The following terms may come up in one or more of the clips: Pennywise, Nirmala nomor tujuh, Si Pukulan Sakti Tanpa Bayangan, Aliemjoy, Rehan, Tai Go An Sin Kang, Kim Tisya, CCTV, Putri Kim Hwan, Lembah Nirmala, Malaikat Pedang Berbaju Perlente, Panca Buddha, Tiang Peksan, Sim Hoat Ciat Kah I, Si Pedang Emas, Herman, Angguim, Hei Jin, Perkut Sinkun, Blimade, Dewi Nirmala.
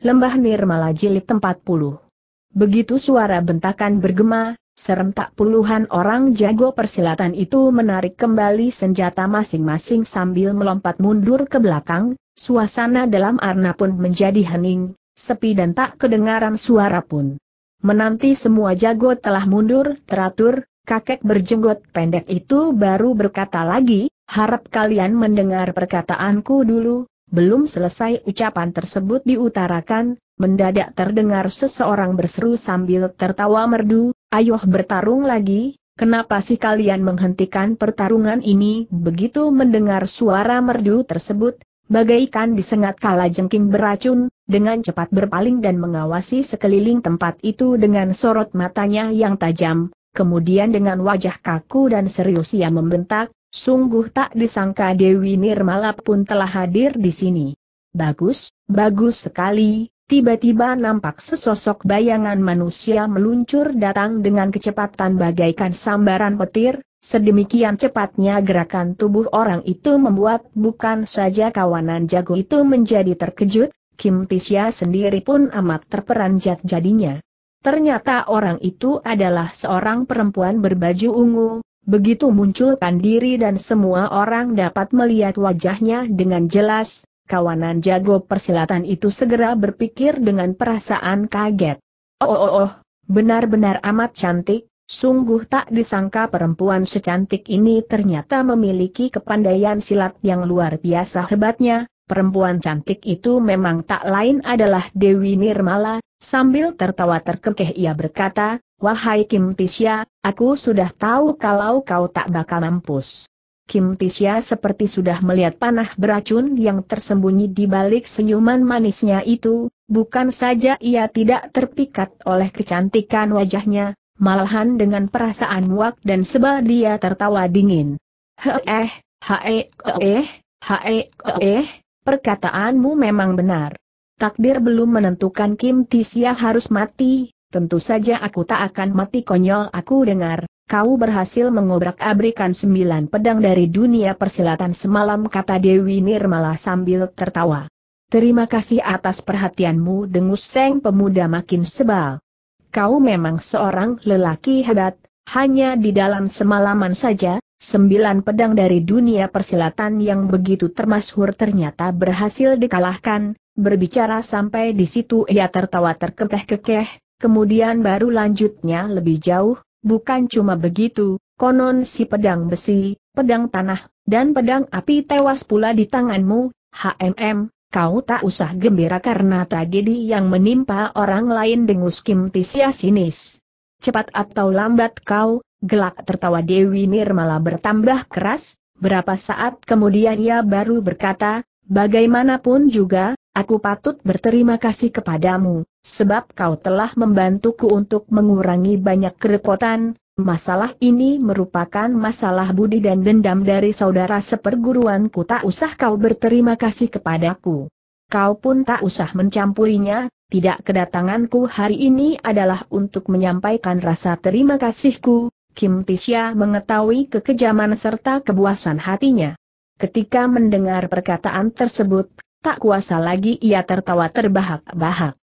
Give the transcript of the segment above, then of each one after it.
Lembah Nirmala Jilid 40. Begitu suara bentakan bergema, serentak puluhan orang jago persilatan itu menarik kembali senjata masing-masing sambil melompat mundur ke belakang, suasana dalam arena pun menjadi hening, sepi dan tak kedengaran suara pun. Menanti semua jago telah mundur teratur, kakek berjenggot pendek itu baru berkata lagi, "Harap kalian mendengar perkataanku dulu." Belum selesai ucapan tersebut diutarakan, mendadak terdengar seseorang berseru sambil tertawa merdu, "Ayo bertarung lagi, kenapa sih kalian menghentikan pertarungan ini?" Begitu mendengar suara merdu tersebut, bagaikan disengat kalajengking beracun, dengan cepat berpaling dan mengawasi sekeliling tempat itu dengan sorot matanya yang tajam, kemudian dengan wajah kaku dan serius ia membentak, "Sungguh tak disangka Dewi Nirmala pun telah hadir di sini. Bagus, bagus sekali." Tiba-tiba nampak sesosok bayangan manusia meluncur datang dengan kecepatan bagaikan sambaran petir, sedemikian cepatnya gerakan tubuh orang itu membuat bukan saja kawanan jago itu menjadi terkejut, Kim Tisya sendiri pun amat terperanjat jadinya. Ternyata orang itu adalah seorang perempuan berbaju ungu. Begitu munculkan diri dan semua orang dapat melihat wajahnya dengan jelas, kawanan jago persilatan itu segera berpikir dengan perasaan kaget. Oh, benar-benar amat cantik, sungguh tak disangka perempuan secantik ini ternyata memiliki kepandaian silat yang luar biasa hebatnya. Perempuan cantik itu memang tak lain adalah Dewi Nirmala. Sambil tertawa terkekeh ia berkata, "Wahai Kim Tisya, aku sudah tahu kalau kau tak bakal mampus." Kim Tisya seperti sudah melihat panah beracun yang tersembunyi di balik senyuman manisnya itu, bukan saja ia tidak terpikat oleh kecantikan wajahnya, malahan dengan perasaan muak dan sebal dia tertawa dingin. "Perkataanmu memang benar. Takdir belum menentukan Kim Tisya harus mati, tentu saja aku tak akan mati. Konyol, aku dengar, kau berhasil mengobrak-abrikan 9 pedang dari dunia persilatan semalam," kata Dewi Nirmala sambil tertawa. "Terima kasih atas perhatianmu," dengus seng pemuda makin sebal. "Kau memang seorang lelaki hebat, hanya di dalam semalaman saja. 9 pedang dari dunia persilatan yang begitu termasyhur ternyata berhasil dikalahkan." Berbicara sampai di situ ia tertawa terkekeh-kekeh, kemudian baru lanjutnya lebih jauh, "Bukan cuma begitu, konon si pedang besi, pedang tanah, dan pedang api tewas pula di tanganmu. Kau tak usah gembira karena tragedi yang menimpa orang lain," dengus Kim Tisya sinis. "Cepat atau lambat kau..." Gelak tertawa Dewi Nirmala bertambah keras, berapa saat kemudian ia baru berkata, "Bagaimanapun juga, aku patut berterima kasih kepadamu, sebab kau telah membantuku untuk mengurangi banyak kerepotan. Masalah ini merupakan masalah budi dan dendam dari saudara seperguruanku. Tak usah kau berterima kasih kepadaku. Kau pun tak usah mencampurinya. Tidak, kedatanganku hari ini adalah untuk menyampaikan rasa terima kasihku." Kim Tisya mengetahui kekejaman serta kebuasan hatinya. Ketika mendengar perkataan tersebut, tak kuasa lagi ia tertawa terbahak-bahak.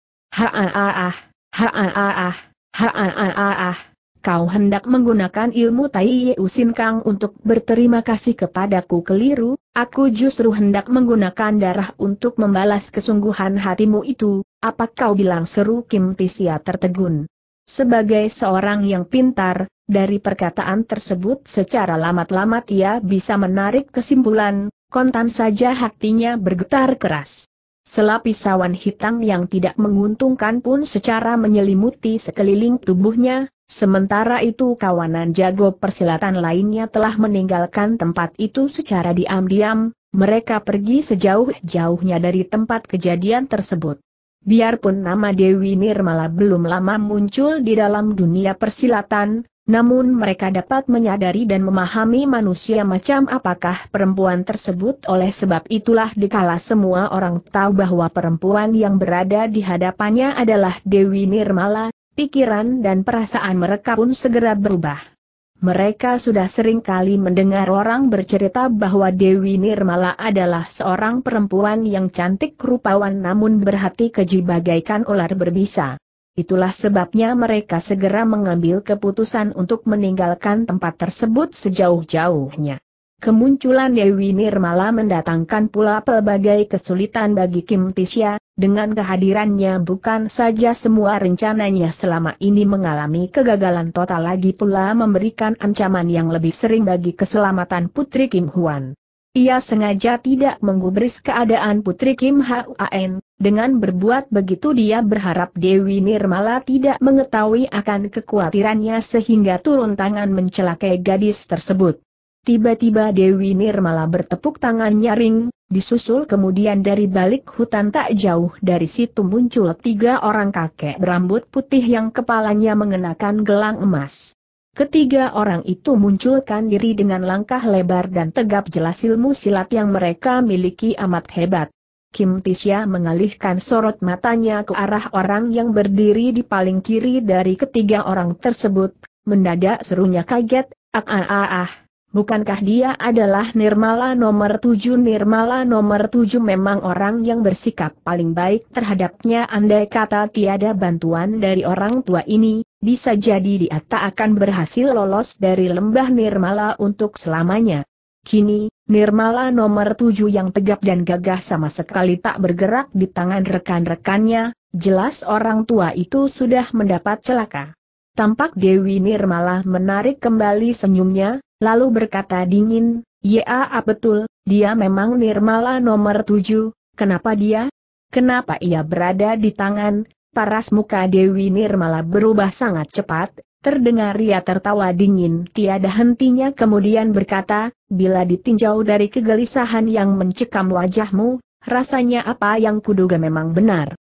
"Kau hendak menggunakan ilmu Tai Go An Sin Kang untuk berterima kasih kepadaku." "Keliru, aku justru hendak menggunakan darah untuk membalas kesungguhan hatimu itu." "Apa kau bilang?" seru Kim Tisya tertegun. Sebagai seorang yang pintar, dari perkataan tersebut secara lamat-lamat ia bisa menarik kesimpulan, kontan saja hatinya bergetar keras. Selapis awan hitam yang tidak menguntungkan pun secara menyelimuti sekeliling tubuhnya, sementara itu kawanan jago persilatan lainnya telah meninggalkan tempat itu secara diam-diam, mereka pergi sejauh-jauhnya dari tempat kejadian tersebut. Biarpun nama Dewi Nirmala belum lama muncul di dalam dunia persilatan, namun mereka dapat menyadari dan memahami manusia macam apakah perempuan tersebut. Oleh sebab itulah dikala semua orang tahu bahwa perempuan yang berada di hadapannya adalah Dewi Nirmala, pikiran dan perasaan mereka pun segera berubah. Mereka sudah sering kali mendengar orang bercerita bahwa Dewi Nirmala adalah seorang perempuan yang cantik rupawan namun berhati keji bagaikan ular berbisa. Itulah sebabnya mereka segera mengambil keputusan untuk meninggalkan tempat tersebut sejauh-jauhnya. Kemunculan Dewi Nirmala mendatangkan pula pelbagai kesulitan bagi Kim Tisya. Dengan kehadirannya bukan saja semua rencananya selama ini mengalami kegagalan total, lagi pula memberikan ancaman yang lebih sering bagi keselamatan Putri Kim Hwan. Ia sengaja tidak menggubris keadaan Putri Kim Hwan. Dengan berbuat begitu dia berharap Dewi Nirmala tidak mengetahui akan kekhawatirannya sehingga turun tangan mencelakai gadis tersebut. Tiba-tiba Dewi Nirmala bertepuk tangan nyaring, disusul kemudian dari balik hutan tak jauh dari situ muncul tiga orang kakek berambut putih yang kepalanya mengenakan gelang emas. Ketiga orang itu munculkan diri dengan langkah lebar dan tegap, jelas ilmu silat yang mereka miliki amat hebat. Kim Tisya mengalihkan sorot matanya ke arah orang yang berdiri di paling kiri dari ketiga orang tersebut, mendadak serunya kaget, Bukankah dia adalah Nirmala nomor tujuh? Nirmala nomor tujuh memang orang yang bersikap paling baik terhadapnya. Andai kata tiada bantuan dari orang tua ini, bisa jadi dia tak akan berhasil lolos dari lembah Nirmala untuk selamanya. Kini, Nirmala nomor tujuh yang tegap dan gagah sama sekali tak bergerak di tangan rekan-rekannya, jelas orang tua itu sudah mendapat celaka. Tampak Dewi Nirmala menarik kembali senyumnya, lalu berkata dingin, "Ya, betul, dia memang Nirmala nomor tujuh. Kenapa dia? Kenapa ia berada di tangan?" Paras muka Dewi Nirmala berubah sangat cepat, terdengar ia tertawa dingin tiada hentinya kemudian berkata, "Bila ditinjau dari kegelisahan yang mencekam wajahmu, rasanya apa yang kuduga memang benar.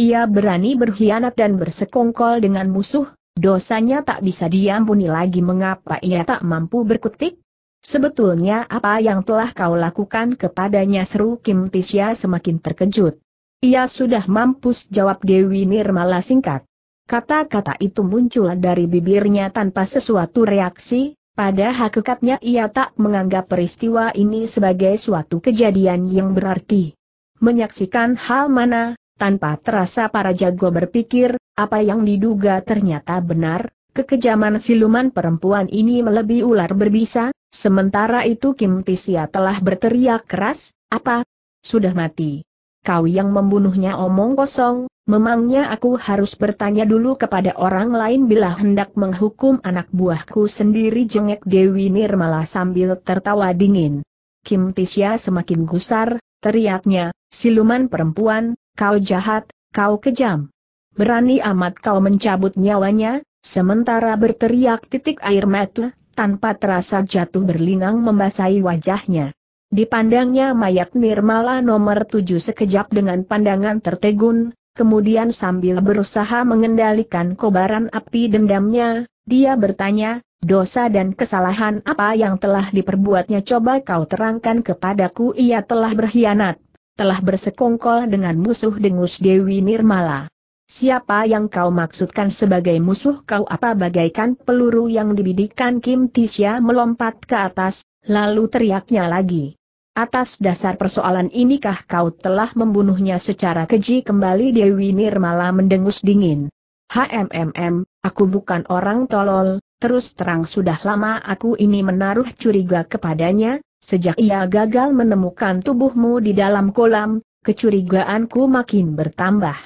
Ia berani berkhianat dan bersekongkol dengan musuh, dosanya tak bisa diampuni lagi. Mengapa ia tak mampu berkutik? Sebetulnya apa yang telah kau lakukan kepadanya?" seru Kim Tisya semakin terkejut. "Ia sudah mampus," jawab Dewi Nirmala singkat. Kata-kata itu muncul dari bibirnya tanpa sesuatu reaksi. Pada hakikatnya ia tak menganggap peristiwa ini sebagai suatu kejadian yang berarti. Menyaksikan hal mana, tanpa terasa para jago berpikir, apa yang diduga ternyata benar, kekejaman siluman perempuan ini melebihi ular berbisa. Sementara itu Kim Tisya telah berteriak keras, "Apa? Sudah mati? Kau yang membunuhnya?" "Omong kosong, memangnya aku harus bertanya dulu kepada orang lain bila hendak menghukum anak buahku sendiri?" jengek Dewi Nirmala sambil tertawa dingin. Kim Tisya semakin gusar, teriaknya, "Siluman perempuan, kau jahat, kau kejam. Berani amat kau mencabut nyawanya." Sementara berteriak titik air mata, tanpa terasa jatuh berlinang membasahi wajahnya. Dipandangnya mayat Nirmala nomor tujuh sekejap dengan pandangan tertegun, kemudian sambil berusaha mengendalikan kobaran api dendamnya, dia bertanya, "Dosa dan kesalahan apa yang telah diperbuatnya? Coba kau terangkan kepadaku." "Ia telah berkhianat, telah bersekongkol dengan musuh," dengus Dewi Nirmala. "Siapa yang kau maksudkan sebagai musuh kau?" "Apa?" bagaikan peluru yang dibidikkan Kim Tisya melompat ke atas, lalu teriaknya lagi, "Atas dasar persoalan inikah kau telah membunuhnya secara keji?" Kembali Dewi Nirmala mendengus dingin, "Aku bukan orang tolol. Terus terang sudah lama aku ini menaruh curiga kepadanya. Sejak ia gagal menemukan tubuhmu di dalam kolam, kecurigaanku makin bertambah.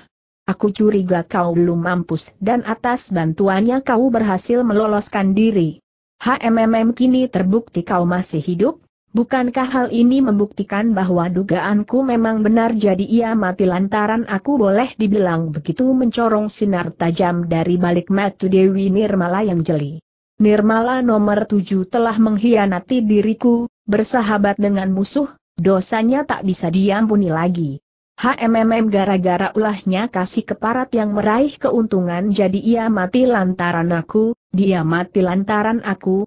Aku curiga kau belum mampus dan atas bantuannya kau berhasil meloloskan diri. Kini terbukti kau masih hidup. Bukankah hal ini membuktikan bahwa dugaanku memang benar?" "Jadi ia mati lantaran aku?" "Boleh dibilang begitu." Mencorong sinar tajam dari balik mata Dewi Nirmala yang jeli. "Nirmala nomor tujuh telah mengkhianati diriku, bersahabat dengan musuh, dosanya tak bisa diampuni lagi. Gara-gara ulahnya kasih keparat yang meraih keuntungan, jadi ia mati lantaran aku, dia mati lantaran aku.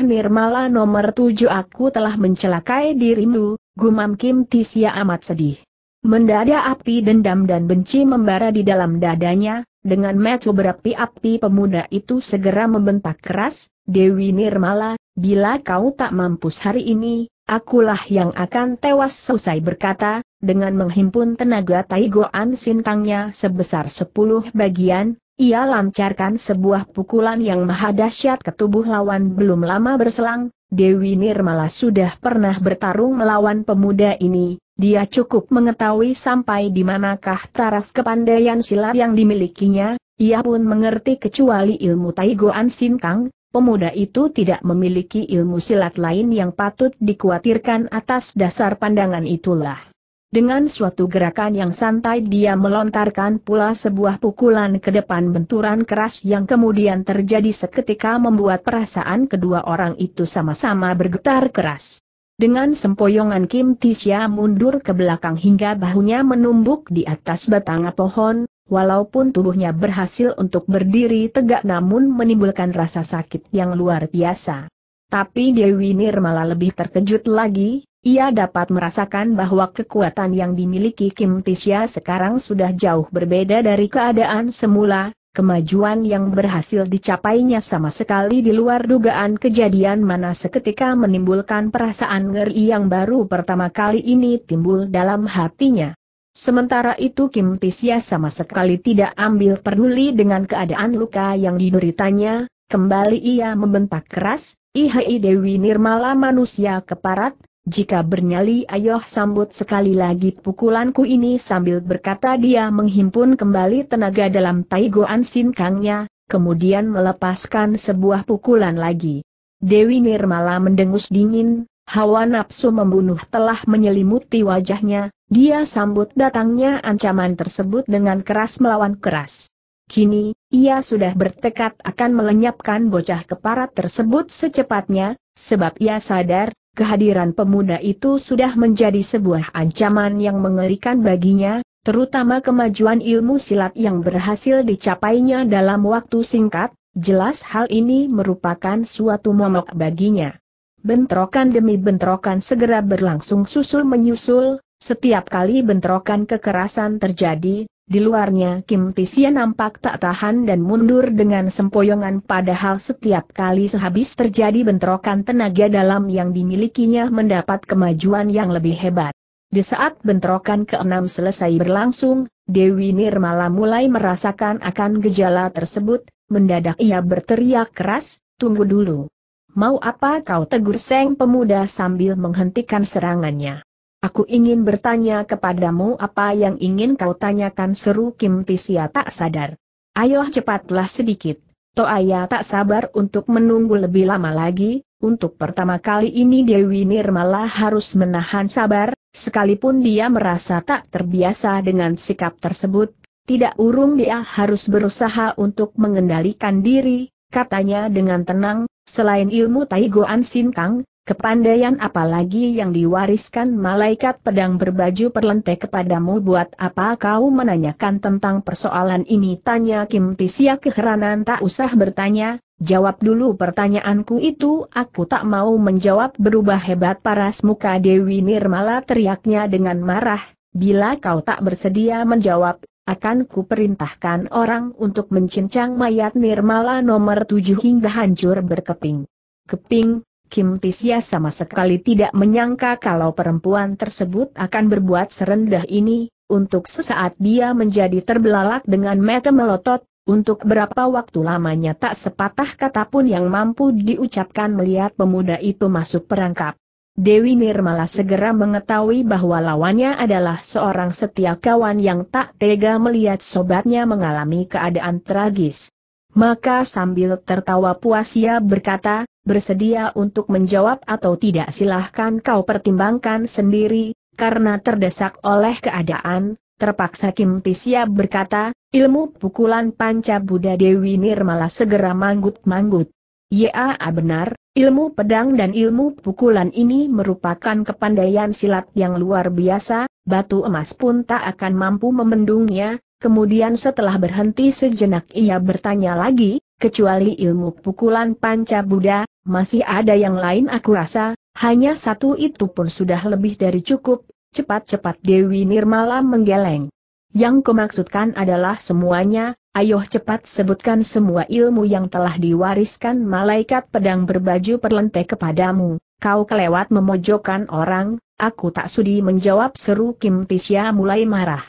Nirmala nomor tujuh, aku telah mencelakai dirimu," gumam Kim Tisya amat sedih. Mendadak api dendam dan benci membara di dalam dadanya, Dengan mata berapi-api pemuda itu segera membentak keras, "Dewi Nirmala, bila kau tak mampus hari ini, akulah yang akan tewas." Selesai berkata, dengan menghimpun tenaga Tai Go An Sin Kangnya sebesar 10 bagian, ia lancarkan sebuah pukulan yang maha dahsyat ke tubuh lawan. Belum lama berselang, Dewi Nirmala sudah pernah bertarung melawan pemuda ini. Dia cukup mengetahui sampai di manakah taraf kepandaian silat yang dimilikinya. Ia pun mengerti kecuali ilmu Tai Go An Sin Kang, pemuda itu tidak memiliki ilmu silat lain yang patut dikhawatirkan. Atas dasar pandangan itulah, dengan suatu gerakan yang santai dia melontarkan pula sebuah pukulan ke depan. Benturan keras yang kemudian terjadi seketika membuat perasaan kedua orang itu sama-sama bergetar keras. Dengan sempoyongan Kim Tisya mundur ke belakang hingga bahunya menumbuk di atas batang pohon. Walaupun tubuhnya berhasil untuk berdiri tegak namun menimbulkan rasa sakit yang luar biasa. Tapi Dewi Nirmala lebih terkejut lagi. Ia dapat merasakan bahwa kekuatan yang dimiliki Kim Tisya sekarang sudah jauh berbeda dari keadaan semula. Kemajuan yang berhasil dicapainya sama sekali di luar dugaan. Kejadian mana seketika menimbulkan perasaan ngeri yang baru pertama kali ini timbul dalam hatinya. Sementara itu Kim Tisya sama sekali tidak ambil peduli dengan keadaan luka yang dideritanya. Kembali ia membentak keras, "Ihai Dewi Nirmala manusia keparat, jika bernyali ayoh sambut sekali lagi pukulanku ini." Sambil berkata dia menghimpun kembali tenaga dalam Tai Go An Sin Kangnya, kemudian melepaskan sebuah pukulan lagi. Dewi Nirmala mendengus dingin, hawa nafsu membunuh telah menyelimuti wajahnya. Dia sambut datangnya ancaman tersebut dengan keras melawan keras. Kini, ia sudah bertekad akan melenyapkan bocah keparat tersebut secepatnya, sebab ia sadar kehadiran pemuda itu sudah menjadi sebuah ancaman yang mengerikan baginya, terutama kemajuan ilmu silat yang berhasil dicapainya dalam waktu singkat. Jelas hal ini merupakan suatu momok baginya. Bentrokan demi bentrokan segera berlangsung susul menyusul. Setiap kali bentrokan kekerasan terjadi, di luarnya Kim Tisya nampak tak tahan dan mundur dengan sempoyongan. Padahal setiap kali sehabis terjadi bentrokan tenaga dalam yang dimilikinya mendapat kemajuan yang lebih hebat. Di saat bentrokan ke-6 selesai berlangsung, Dewi Nirmala mulai merasakan akan gejala tersebut. Mendadak ia berteriak keras, "Tunggu dulu. Mau apa kau?" tegur sang pemuda sambil menghentikan serangannya. "Aku ingin bertanya kepadamu." "Apa yang ingin kau tanyakan?" seru Kim Tisya tak sadar. "Ayoh cepatlah sedikit, toh ayah tak sabar untuk menunggu lebih lama lagi." Untuk pertama kali ini Dewi Nirmala harus menahan sabar, sekalipun dia merasa tak terbiasa dengan sikap tersebut. Tidak urung dia harus berusaha untuk mengendalikan diri, katanya dengan tenang, "Selain ilmu Tai Go An Sin Kang, kepandaian apalagi yang diwariskan malaikat pedang berbaju perlente kepadamu?" "Buat apa kau menanyakan tentang persoalan ini?" tanya Kim Tisya keheranan. "Tak usah bertanya, jawab dulu pertanyaanku itu." "Aku tak mau menjawab." "Berubah hebat paras muka Dewi Nirmala," teriaknya dengan marah, "Bila kau tak bersedia menjawab, akan kuperintahkan orang untuk mencincang mayat Nirmala nomor 7 hingga hancur berkeping-keping." Kim Tisya sama sekali tidak menyangka kalau perempuan tersebut akan berbuat serendah ini. Untuk sesaat dia menjadi terbelalak dengan mata melotot. Untuk berapa waktu lamanya tak sepatah kata pun yang mampu diucapkan melihat pemuda itu masuk perangkap. Dewi Nirmala segera mengetahui bahwa lawannya adalah seorang setia kawan yang tak tega melihat sobatnya mengalami keadaan tragis. Maka sambil tertawa puas ia berkata, "Bersedia untuk menjawab atau tidak silahkan kau pertimbangkan sendiri." Karena terdesak oleh keadaan, terpaksa Kim Tisya berkata, "Ilmu pukulan panca Buddha." Dewi Nirmala segera manggut-manggut. "Ya benar, ilmu pedang dan ilmu pukulan ini merupakan kepandaian silat yang luar biasa, batu emas pun tak akan mampu membendungnya." Kemudian setelah berhenti sejenak ia bertanya lagi, "Kecuali ilmu pukulan panca Buddha, masih ada yang lain?" "Aku rasa hanya satu itu pun sudah lebih dari cukup." "Cepat-cepat," Dewi Nirmala menggeleng. "Yang kumaksudkan adalah semuanya, Ayo cepat sebutkan semua ilmu yang telah diwariskan malaikat pedang berbaju perlente kepadamu. Kau kelewat memojokkan orang, aku tak sudi menjawab, seru Kim Tisya mulai marah.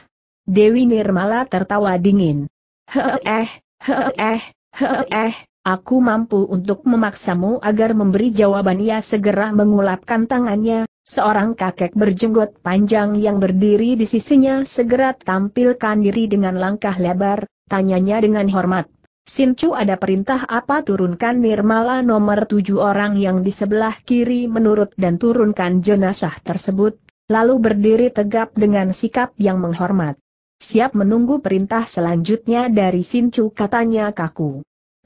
Dewi Nirmala tertawa dingin. Aku mampu untuk memaksamu agar memberi jawaban. Ia segera mengulapkan tangannya. Seorang kakek berjenggot panjang yang berdiri di sisinya segera tampilkan diri dengan langkah lebar, tanyanya dengan hormat. Sincu, ada perintah apa? Turunkan Nirmala nomor 7 orang yang di sebelah kiri menurut dan turunkan jenazah tersebut, lalu berdiri tegap dengan sikap yang menghormat. Siap menunggu perintah selanjutnya dari Sincu, katanya kaku.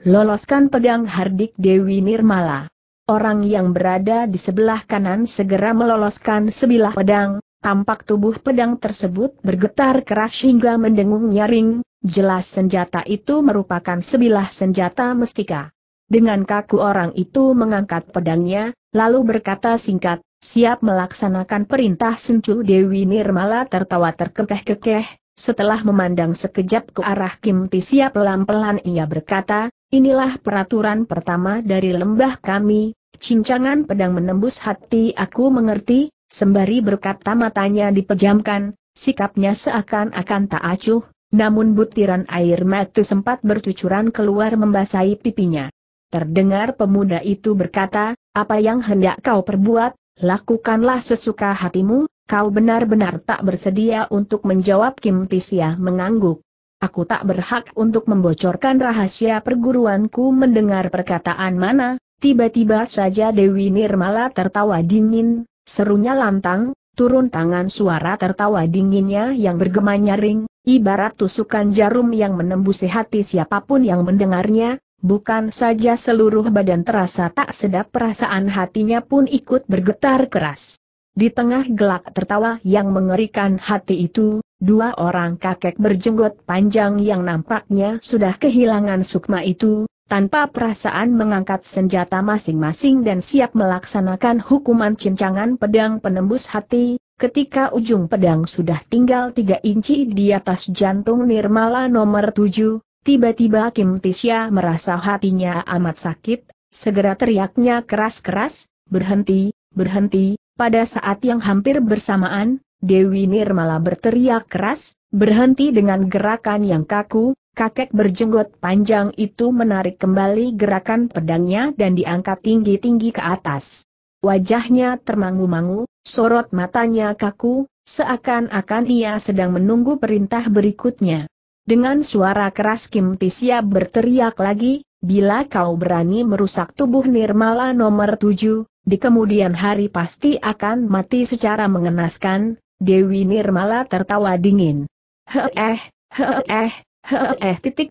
Loloskan pedang, hardik Dewi Nirmala. Orang yang berada di sebelah kanan segera meloloskan sebilah pedang, tampak tubuh pedang tersebut bergetar keras hingga mendengung nyaring, jelas senjata itu merupakan sebilah senjata mestika. Dengan kaku orang itu mengangkat pedangnya, lalu berkata singkat, siap melaksanakan perintah Sencu. Dewi Nirmala tertawa terkekeh-kekeh, setelah memandang sekejap ke arah Kim Tisya pelan-pelan ia berkata, inilah peraturan pertama dari lembah kami, cincangan pedang menembus hati. Aku mengerti, sembari berkata matanya dipejamkan, sikapnya seakan-akan tak acuh, namun butiran air mata sempat bercucuran keluar membasahi pipinya. Terdengar pemuda itu berkata, apa yang hendak kau perbuat, lakukanlah sesuka hatimu, kau benar-benar tak bersedia untuk menjawab. Kim Tisya mengangguk. Aku tak berhak untuk membocorkan rahasia perguruanku. Mendengar perkataan mana, tiba-tiba saja Dewi Nirmala tertawa dingin, serunya lantang, turun tangan. Suara tertawa dinginnya yang bergema nyaring, ibarat tusukan jarum yang menembus hati siapapun yang mendengarnya, bukan saja seluruh badan terasa tak sedap, perasaan hatinya pun ikut bergetar keras. Di tengah gelak tertawa yang mengerikan hati itu, dua orang kakek berjenggot panjang yang nampaknya sudah kehilangan sukma itu, tanpa perasaan mengangkat senjata masing-masing dan siap melaksanakan hukuman cincangan pedang penembus hati. Ketika ujung pedang sudah tinggal 3 inci di atas jantung Nirmala nomor 7, tiba-tiba Kim Tisya merasa hatinya amat sakit, segera teriaknya keras-keras, berhenti, berhenti. Pada saat yang hampir bersamaan, Dewi Nirmala berteriak keras, berhenti. Dengan gerakan yang kaku, kakek berjenggot panjang itu menarik kembali gerakan pedangnya dan diangkat tinggi-tinggi ke atas. Wajahnya termangu-mangu, sorot matanya kaku, seakan-akan ia sedang menunggu perintah berikutnya. Dengan suara keras Kim Tisya berteriak lagi, bila kau berani merusak tubuh Nirmala nomor 7, di kemudian hari pasti akan mati secara mengenaskan. Dewi Nirmala tertawa dingin.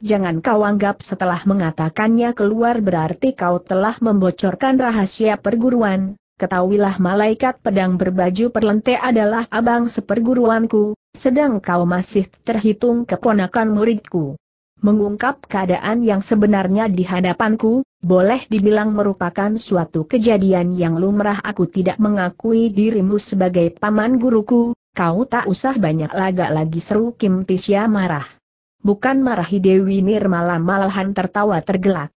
Jangan kau anggap setelah mengatakannya keluar berarti kau telah membocorkan rahasia perguruan. Ketahuilah malaikat pedang berbaju perlente adalah abang seperguruanku, sedang kau masih terhitung keponakan muridku. Mengungkap keadaan yang sebenarnya di hadapanku, boleh dibilang merupakan suatu kejadian yang lumrah. Aku tidak mengakui dirimu sebagai paman guruku. Kau tak usah banyak lagak lagi, seru Kim Tisya marah. Bukan marahi Dewi Nirmala, malahan tertawa tergelak.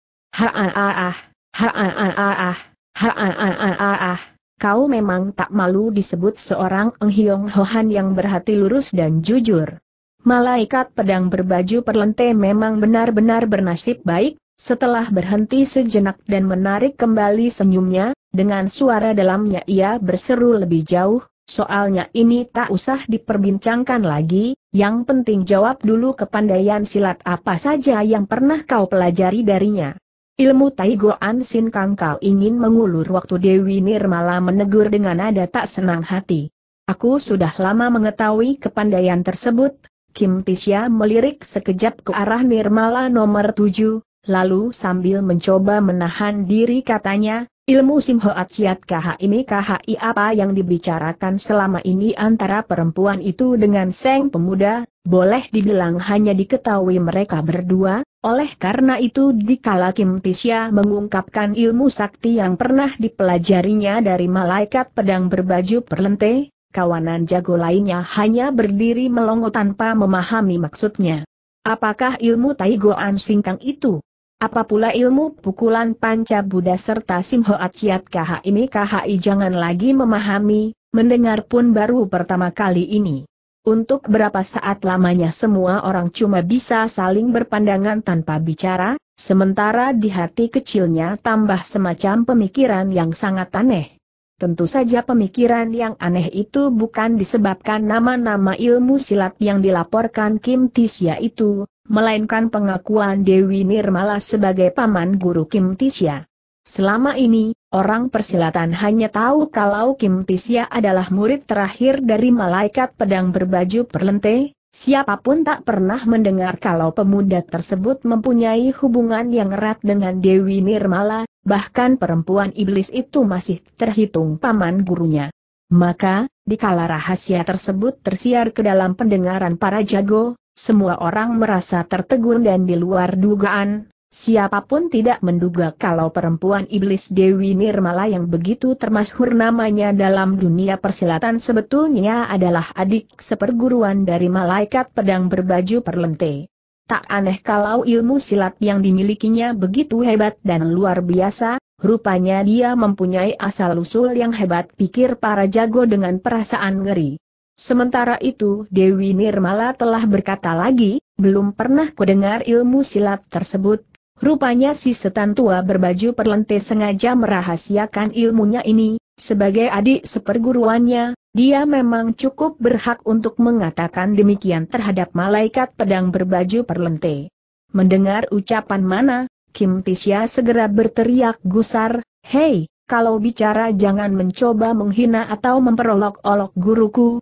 Kau memang tak malu disebut seorang Eng Hiong Hohan yang berhati lurus dan jujur. Malaikat pedang berbaju perlente memang benar-benar bernasib baik. Setelah berhenti sejenak dan menarik kembali senyumnya, dengan suara dalamnya ia berseru lebih jauh, soalnya ini tak usah diperbincangkan lagi, yang penting jawab dulu, kepandaian silat apa saja yang pernah kau pelajari darinya. Ilmu Tai Go An Sin Kang kau ingin mengulur waktu? Dewi Nirmala menegur dengan nada tak senang hati. Aku sudah lama mengetahui kepandaian tersebut. Kim Tisya melirik sekejap ke arah Nirmala nomor 7. Lalu sambil mencoba menahan diri katanya, ilmu Sim Hoat Ciat Kah I apa yang dibicarakan selama ini antara perempuan itu dengan seng pemuda, boleh dibilang hanya diketahui mereka berdua. Oleh karena itu dikala Kim Tisya mengungkapkan ilmu sakti yang pernah dipelajarinya dari malaikat pedang berbaju perlente, kawanan jago lainnya hanya berdiri melongo tanpa memahami maksudnya. Apakah ilmu Tai Go An Sin Kang itu? Apa pula ilmu pukulan Panca Buddha serta Sim Hoat Ciat Kah I? KHI jangan lagi memahami, mendengar pun baru pertama kali ini. Untuk berapa saat lamanya semua orang cuma bisa saling berpandangan tanpa bicara, sementara di hati kecilnya tambah semacam pemikiran yang sangat aneh. Tentu saja pemikiran yang aneh itu bukan disebabkan nama-nama ilmu silat yang dilaporkan Kim Tisya itu, melainkan pengakuan Dewi Nirmala sebagai paman guru Kim Tisya. Selama ini, orang persilatan hanya tahu kalau Kim Tisya adalah murid terakhir dari Malaikat Pedang Berbaju Perlente, siapapun tak pernah mendengar kalau pemuda tersebut mempunyai hubungan yang erat dengan Dewi Nirmala. Bahkan perempuan iblis itu masih terhitung paman gurunya. Maka, dikala rahasia tersebut tersiar ke dalam pendengaran para jago, semua orang merasa tertegun dan di luar dugaan, siapapun tidak menduga kalau perempuan iblis Dewi Nirmala yang begitu termasyhur namanya dalam dunia persilatan sebetulnya adalah adik seperguruan dari Malaikat Pedang Berbaju Perlente. Tak aneh kalau ilmu silat yang dimilikinya begitu hebat dan luar biasa, rupanya dia mempunyai asal-usul yang hebat, pikir para jago dengan perasaan ngeri. Sementara itu Dewi Nirmala telah berkata lagi, belum pernah kudengar ilmu silat tersebut, rupanya si setan tua berbaju perlente sengaja merahasiakan ilmunya ini, sebagai adik seperguruannya. Dia memang cukup berhak untuk mengatakan demikian terhadap Malaikat Pedang Berbaju Perlente. Mendengar ucapan mana, Kim Tisya segera berteriak gusar, "Hei, kalau bicara jangan mencoba menghina atau memperolok-olok guruku,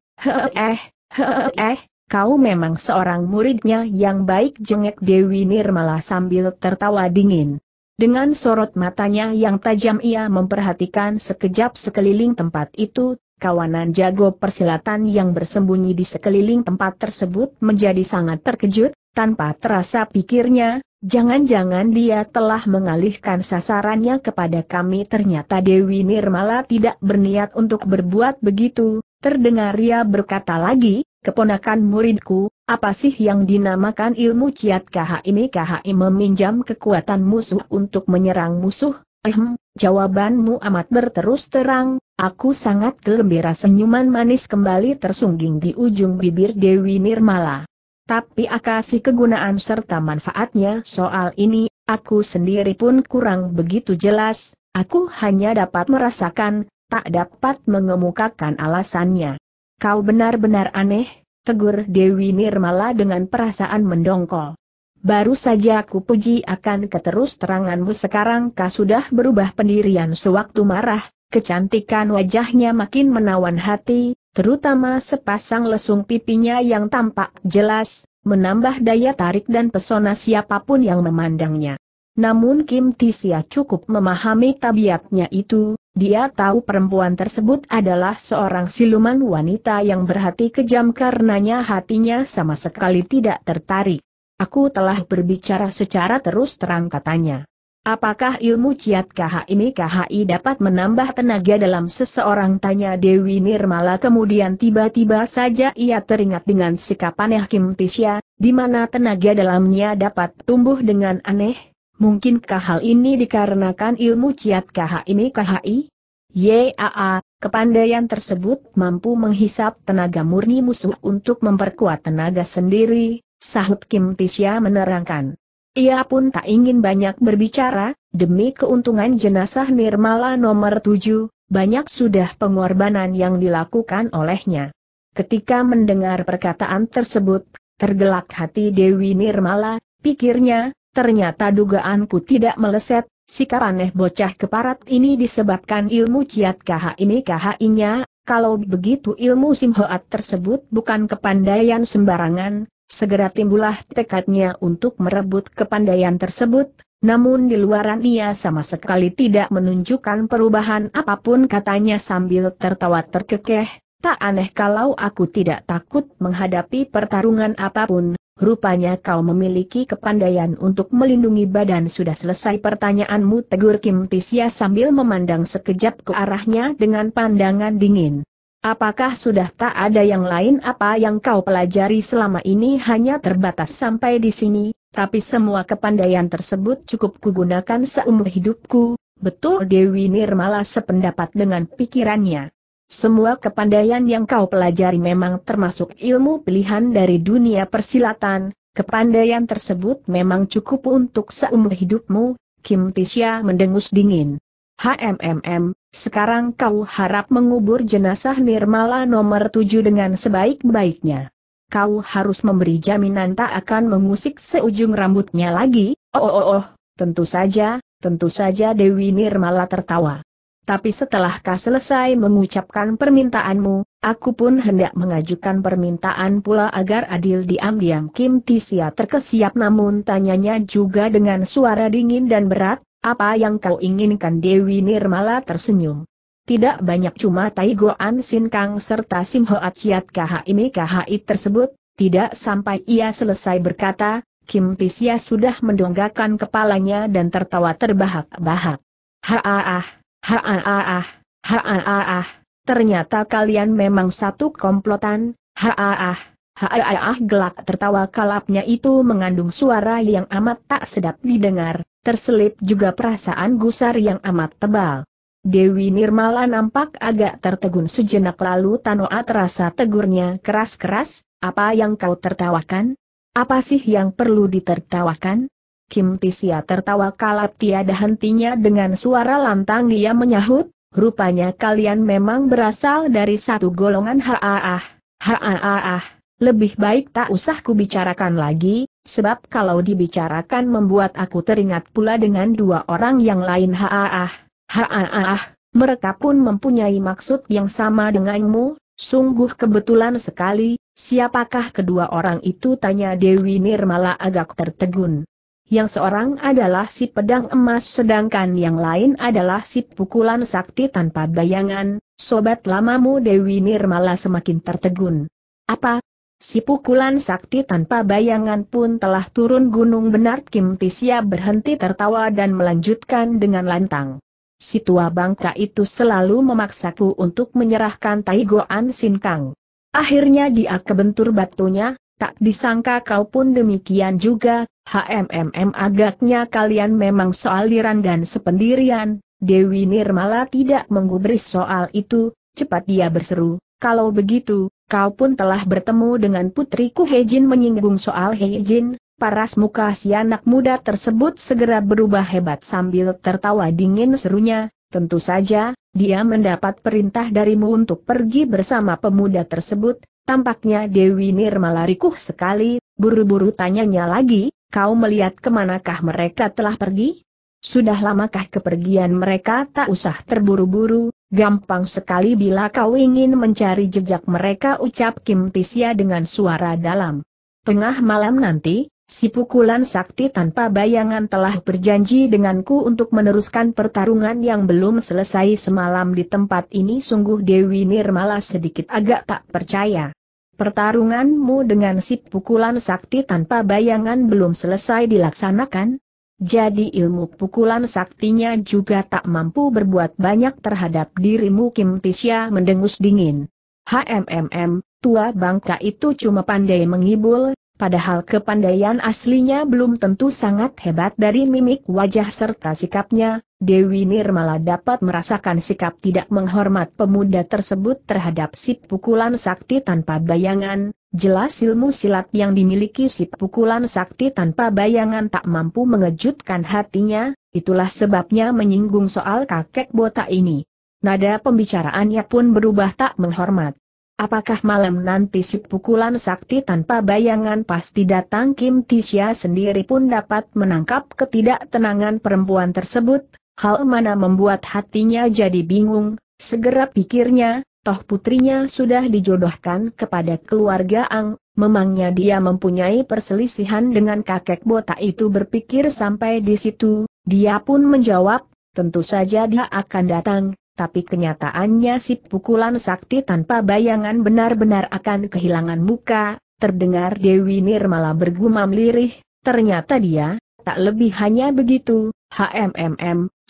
kau memang seorang muridnya yang baik," jengek Dewi Nirmala sambil tertawa dingin. Dengan sorot matanya yang tajam ia memperhatikan sekejap sekeliling tempat itu. Kawanan jago persilatan yang bersembunyi di sekeliling tempat tersebut menjadi sangat terkejut, tanpa terasa pikirnya, jangan-jangan dia telah mengalihkan sasarannya kepada kami. Ternyata Dewi Nirmala tidak berniat untuk berbuat begitu. Terdengar ia berkata lagi, "Keponakan muridku, apa sih yang dinamakan ilmu ciat kah ini? Kah I meminjam kekuatan musuh untuk menyerang musuh?" Jawabanmu amat berterus terang. Aku sangat gembira. Senyuman manis kembali tersungging di ujung bibir Dewi Nirmala. Tapi akasi kegunaan serta manfaatnya soal ini, aku sendiri pun kurang begitu jelas. Aku hanya dapat merasakan, tak dapat mengemukakan alasannya. Kau benar-benar aneh, tegur Dewi Nirmala dengan perasaan mendongkol. Baru saja aku puji akan keterus teranganmu, sekarang kau sudah berubah pendirian sewaktu marah. Kecantikan wajahnya makin menawan hati, terutama sepasang lesung pipinya yang tampak jelas, menambah daya tarik dan pesona siapapun yang memandangnya. Namun Kim Tisya cukup memahami tabiatnya itu, dia tahu perempuan tersebut adalah seorang siluman wanita yang berhati kejam, karenanya hatinya sama sekali tidak tertarik. Aku telah berbicara secara terus terang, katanya. Apakah ilmu ciat kah ini KHI dapat menambah tenaga dalam seseorang, tanya Dewi Nirmala. Kemudian tiba-tiba saja ia teringat dengan sikap aneh Kim Tisya, di mana tenaga dalamnya dapat tumbuh dengan aneh. Mungkinkah hal ini dikarenakan ilmu ciat kah ini KHI? Yaa, kepandaian tersebut mampu menghisap tenaga murni musuh untuk memperkuat tenaga sendiri, sahut Kim Tisya menerangkan. Ia pun tak ingin banyak berbicara, demi keuntungan jenazah Nirmala nomor 7, banyak sudah pengorbanan yang dilakukan olehnya. Ketika mendengar perkataan tersebut, tergelak hati Dewi Nirmala, pikirnya, ternyata dugaanku tidak meleset, sikap aneh bocah keparat ini disebabkan ilmu ciat kah ini KHI-nya, kalau begitu ilmu Sim Hoat tersebut bukan kepandaian sembarangan. Segera timbullah tekadnya untuk merebut kepandaian tersebut, namun di luaran ia sama sekali tidak menunjukkan perubahan apapun, katanya sambil tertawa terkekeh, tak aneh kalau aku tidak takut menghadapi pertarungan apapun, rupanya kau memiliki kepandaian untuk melindungi badan. Sudah selesai pertanyaanmu, tegur Kim Tisya sambil memandang sekejap ke arahnya dengan pandangan dingin. Apakah sudah tak ada yang lain? Apa yang kau pelajari selama ini hanya terbatas sampai di sini, tapi semua kepandaian tersebut cukup kugunakan seumur hidupku. Betul, Dewi Nirmala sependapat dengan pikirannya. Semua kepandaian yang kau pelajari memang termasuk ilmu pilihan dari dunia persilatan. Kepandaian tersebut memang cukup untuk seumur hidupmu. Kim Tisya mendengus dingin. Sekarang kau harap mengubur jenazah Nirmala nomor 7 dengan sebaik-baiknya. Kau harus memberi jaminan tak akan mengusik seujung rambutnya lagi. Tentu saja Dewi Nirmala tertawa. Tapi setelah kau selesai mengucapkan permintaanmu, aku pun hendak mengajukan permintaan pula agar adil. Diam-diam Kim Tisya terkesiap, namun tanyanya juga dengan suara dingin dan berat, apa yang kau inginkan? Dewi Nirmala tersenyum. Tidak banyak, cuma Tai Go An Sin Kang serta Sim Hoat Ciat Kah I tersebut. Tidak sampai ia selesai berkata, Kim Tisya sudah mendongakkan kepalanya dan tertawa terbahak-bahak. Ternyata kalian memang satu komplotan. Gelak tertawa kalapnya itu mengandung suara yang amat tak sedap didengar, terselip juga perasaan gusar yang amat tebal. Dewi Nirmala nampak agak tertegun sejenak, lalu tanoa terasa tegurnya keras-keras. Apa yang kau tertawakan? Apa sih yang perlu ditertawakan? Kim Tisya tertawa kalap tiada hentinya dengan suara lantang. Dia menyahut, rupanya kalian memang berasal dari satu golongan. Lebih baik tak usah kubicarakan lagi, sebab kalau dibicarakan membuat aku teringat pula dengan dua orang yang lain. Mereka pun mempunyai maksud yang sama denganmu. Sungguh kebetulan sekali. Siapakah kedua orang itu? Tanya Dewi Nirmala agak tertegun. Yang seorang adalah Si Pedang Emas, sedangkan yang lain adalah Si Pukulan Sakti Tanpa Bayangan. Sobat lamamu. Dewi Nirmala semakin tertegun. Apa? Si Pukulan Sakti Tanpa Bayangan pun telah turun gunung? Benar. Kim Tisya berhenti tertawa dan melanjutkan dengan lantang. Si tua bangka itu selalu memaksaku untuk menyerahkan Tai Go An Sin Kang. Akhirnya dia kebentur batunya. Tak disangka kau pun demikian juga. Agaknya kalian memang sealiran dan sependirian. Dewi Nirmala tidak menggubris soal itu. Cepat dia berseru, kalau begitu, kau pun telah bertemu dengan putriku. Hei Jin menyinggung soal Hei Jin. Paras muka si anak muda tersebut segera berubah hebat. Sambil tertawa dingin serunya, tentu saja, dia mendapat perintah darimu untuk pergi bersama pemuda tersebut. Tampaknya Dewi Nirmala rikuh sekali. Buru-buru tanyanya lagi, kau melihat kemanakah mereka telah pergi? Sudah lamakah kepergian mereka? Tak usah terburu-buru, gampang sekali bila kau ingin mencari jejak mereka, ucap Kim Tisya dengan suara dalam. Tengah malam nanti, Si Pukulan Sakti Tanpa Bayangan telah berjanji denganku untuk meneruskan pertarungan yang belum selesai semalam di tempat ini. Sungguh Dewi Nirmala sedikit agak tak percaya. Pertarunganmu dengan Si Pukulan Sakti Tanpa Bayangan belum selesai dilaksanakan? Jadi ilmu pukulan saktinya juga tak mampu berbuat banyak terhadap dirimu? Kim Tisya mendengus dingin. Tua bangka itu cuma pandai mengibul, padahal kepandaian aslinya belum tentu sangat hebat. Dari mimik wajah serta sikapnya, Dewi Nirmala dapat merasakan sikap tidak menghormat pemuda tersebut terhadap Si Pukulan Sakti Tanpa Bayangan. Jelas ilmu silat yang dimiliki Si Pukulan Sakti Tanpa Bayangan tak mampu mengejutkan hatinya. Itulah sebabnya menyinggung soal kakek botak ini. Nada pembicaraannya pun berubah tak menghormat. Apakah malam nanti Si Pukulan Sakti Tanpa Bayangan pasti datang? Kim Tisya sendiri pun dapat menangkap ketidaktenangan perempuan tersebut. Hal mana membuat hatinya jadi bingung. Segera pikirnya, toh putrinya sudah dijodohkan kepada keluarga Ang, memangnya dia mempunyai perselisihan dengan kakek botak itu? Berpikir sampai di situ, dia pun menjawab, tentu saja dia akan datang. Tapi kenyataannya Si Pukulan Sakti Tanpa Bayangan benar-benar akan kehilangan muka. Terdengar Dewi Nirmala bergumam lirih, ternyata dia, tak lebih hanya begitu.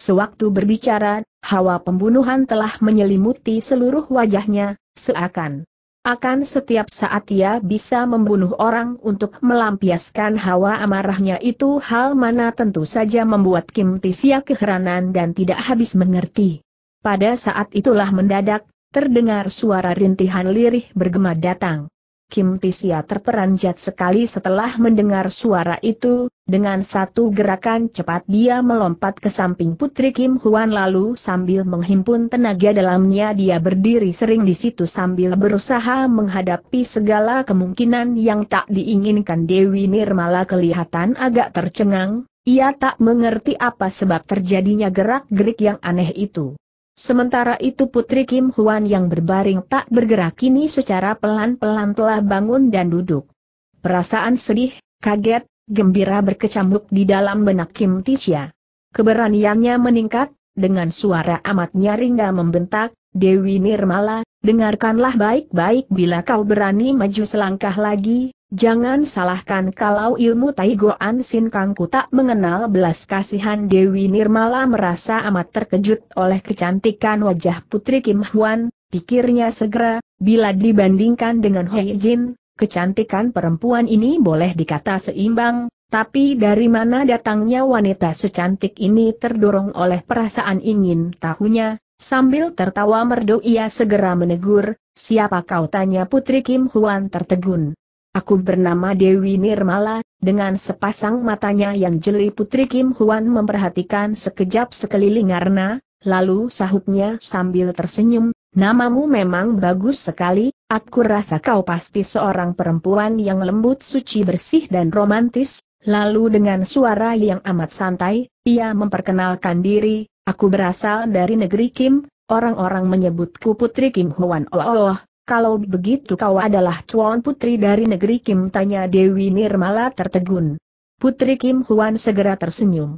Sewaktu berbicara, hawa pembunuhan telah menyelimuti seluruh wajahnya, seakan-akan setiap saat ia bisa membunuh orang untuk melampiaskan hawa amarahnya itu, hal mana tentu saja membuat Kim Tisya keheranan dan tidak habis mengerti. Pada saat itulah mendadak, terdengar suara rintihan lirih bergema datang. Kim Tisya terperanjat sekali setelah mendengar suara itu, dengan satu gerakan cepat dia melompat ke samping Putri Kim Hwan lalu sambil menghimpun tenaga dalamnya dia berdiri sering di situ sambil berusaha menghadapi segala kemungkinan yang tak diinginkan. Dewi Nirmala kelihatan agak tercengang, ia tak mengerti apa sebab terjadinya gerak-gerik yang aneh itu. Sementara itu Putri Kim Hwan yang berbaring tak bergerak kini secara pelan-pelan telah bangun dan duduk. Perasaan sedih, kaget, gembira berkecamuk di dalam benak Kim Tisya. Keberaniannya meningkat, dengan suara amat nyaring dan membentak, "Dewi Nirmala, dengarkanlah baik-baik, bila kau berani maju selangkah lagi, jangan salahkan kalau ilmu Tai Go An Sin Kang ku tak mengenal belas kasihan." Dewi Nirmala merasa amat terkejut oleh kecantikan wajah Putri Kim Hwan, pikirnya segera, bila dibandingkan dengan Hei Jin, kecantikan perempuan ini boleh dikata seimbang, tapi dari mana datangnya wanita secantik ini? Terdorong oleh perasaan ingin tahunya, sambil tertawa merdu ia segera menegur, "Siapa kau?" tanya Putri Kim Hwan tertegun. "Aku bernama Dewi Nirmala." Dengan sepasang matanya yang jeli Putri Kim Hwan memperhatikan sekejap sekeliling karena, lalu sahutnya sambil tersenyum, "Namamu memang bagus sekali, aku rasa kau pasti seorang perempuan yang lembut, suci, bersih dan romantis." Lalu dengan suara yang amat santai, ia memperkenalkan diri, "Aku berasal dari negeri Kim, orang-orang menyebutku Putri Kim Hwan." "Oh, kalau begitu kau adalah tuan putri dari negeri Kim?" tanya Dewi Nirmala tertegun. Putri Kim Hwan segera tersenyum.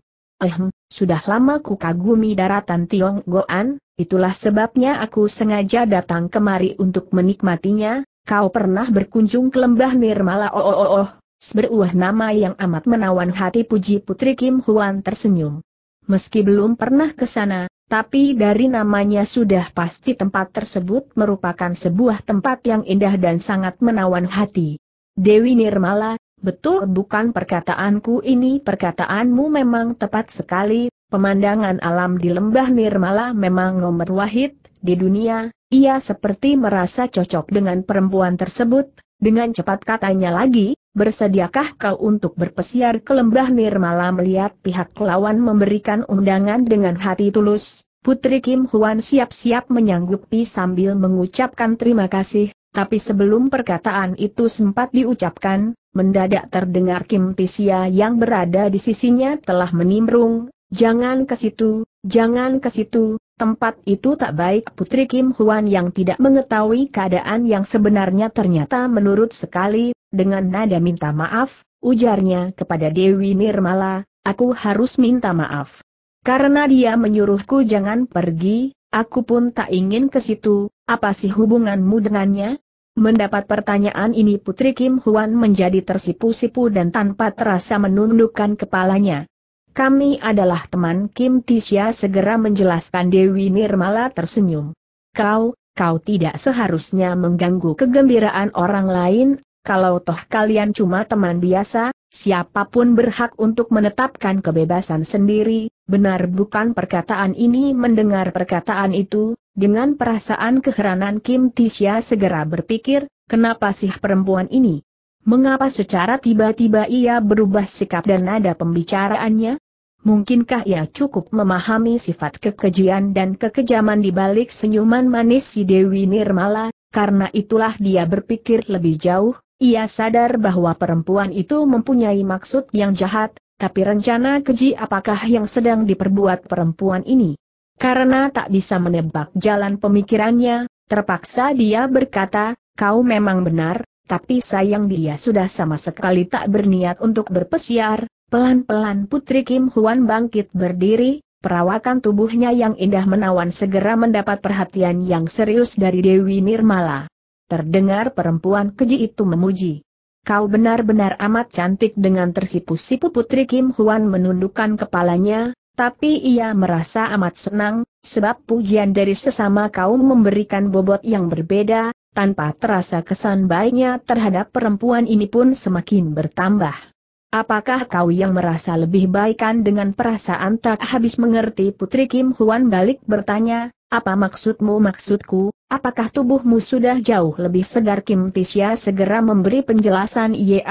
Sudah lama ku kagumi daratan Tionggoan, itulah sebabnya aku sengaja datang kemari untuk menikmatinya." "Kau pernah berkunjung ke Lembah Nirmala?" Oh, sebuah nama yang amat menawan hati, puji Putri Kim Hwan tersenyum. "Meski belum pernah ke sana, tapi dari namanya sudah pasti tempat tersebut merupakan sebuah tempat yang indah dan sangat menawan hati." "Dewi Nirmala, betul bukan perkataanku ini?" "Perkataanmu memang tepat sekali, pemandangan alam di Lembah Nirmala memang nomor wahid di dunia." Ia seperti merasa cocok dengan perempuan tersebut, dengan cepat katanya lagi, "Bersediakah kau untuk berpesiar ke Lembah Nirmala?" Melihat pihak lawan memberikan undangan dengan hati tulus, Putri Kim Hwan siap-siap menyanggupi sambil mengucapkan terima kasih, tapi sebelum perkataan itu sempat diucapkan, mendadak terdengar Kim Tisya yang berada di sisinya telah menimbrung, jangan ke situ, tempat itu tak baik." Putri Kim Hwan yang tidak mengetahui keadaan yang sebenarnya ternyata menurut sekali. Dengan nada minta maaf, ujarnya kepada Dewi Nirmala, "Aku harus minta maaf. Karena dia menyuruhku jangan pergi, aku pun tak ingin ke situ, apa sih hubunganmu dengannya?" Mendapat pertanyaan ini Putri Kim Hwan menjadi tersipu-sipu dan tanpa terasa menundukkan kepalanya. "Kami adalah teman." Kim Tisya segera menjelaskan. Dewi Nirmala tersenyum. Kau tidak seharusnya mengganggu kegembiraan orang lain. Kalau toh kalian cuma teman biasa, siapapun berhak untuk menetapkan kebebasan sendiri." Benar bukan perkataan ini? Mendengar perkataan itu, dengan perasaan keheranan Kim Tisya segera berpikir, kenapa sih perempuan ini? Mengapa secara tiba-tiba ia berubah sikap dan nada pembicaraannya? Mungkinkah ia cukup memahami sifat kekejian dan kekejaman di balik senyuman manis si Dewi Nirmala? Karena itulah dia berpikir lebih jauh. Ia sadar bahwa perempuan itu mempunyai maksud yang jahat, tapi rencana keji apakah yang sedang diperbuat perempuan ini? Karena tak bisa menebak jalan pemikirannya, terpaksa dia berkata, "Kau memang benar, tapi sayang dia sudah sama sekali tak berniat untuk berpesiar." Pelan-pelan Putri Kim Hwan bangkit berdiri, perawakan tubuhnya yang indah menawan segera mendapat perhatian yang serius dari Dewi Nirmala. Terdengar perempuan keji itu memuji, "Kau benar-benar amat cantik." Dengan tersipu-sipu Putri Kim Hwan menundukkan kepalanya, Tapi ia merasa amat senang, sebab pujian dari sesama kaum memberikan bobot yang berbeda, tanpa terasa kesan baiknya terhadap perempuan ini pun semakin bertambah. Apakah kau yang merasa lebih baikan dengan perasaan tak habis mengerti? Putri Kim Hwan balik bertanya, apa maksudmu? Maksudku, apakah tubuhmu sudah jauh lebih segar? Kim Tisya segera memberi penjelasan. Iya,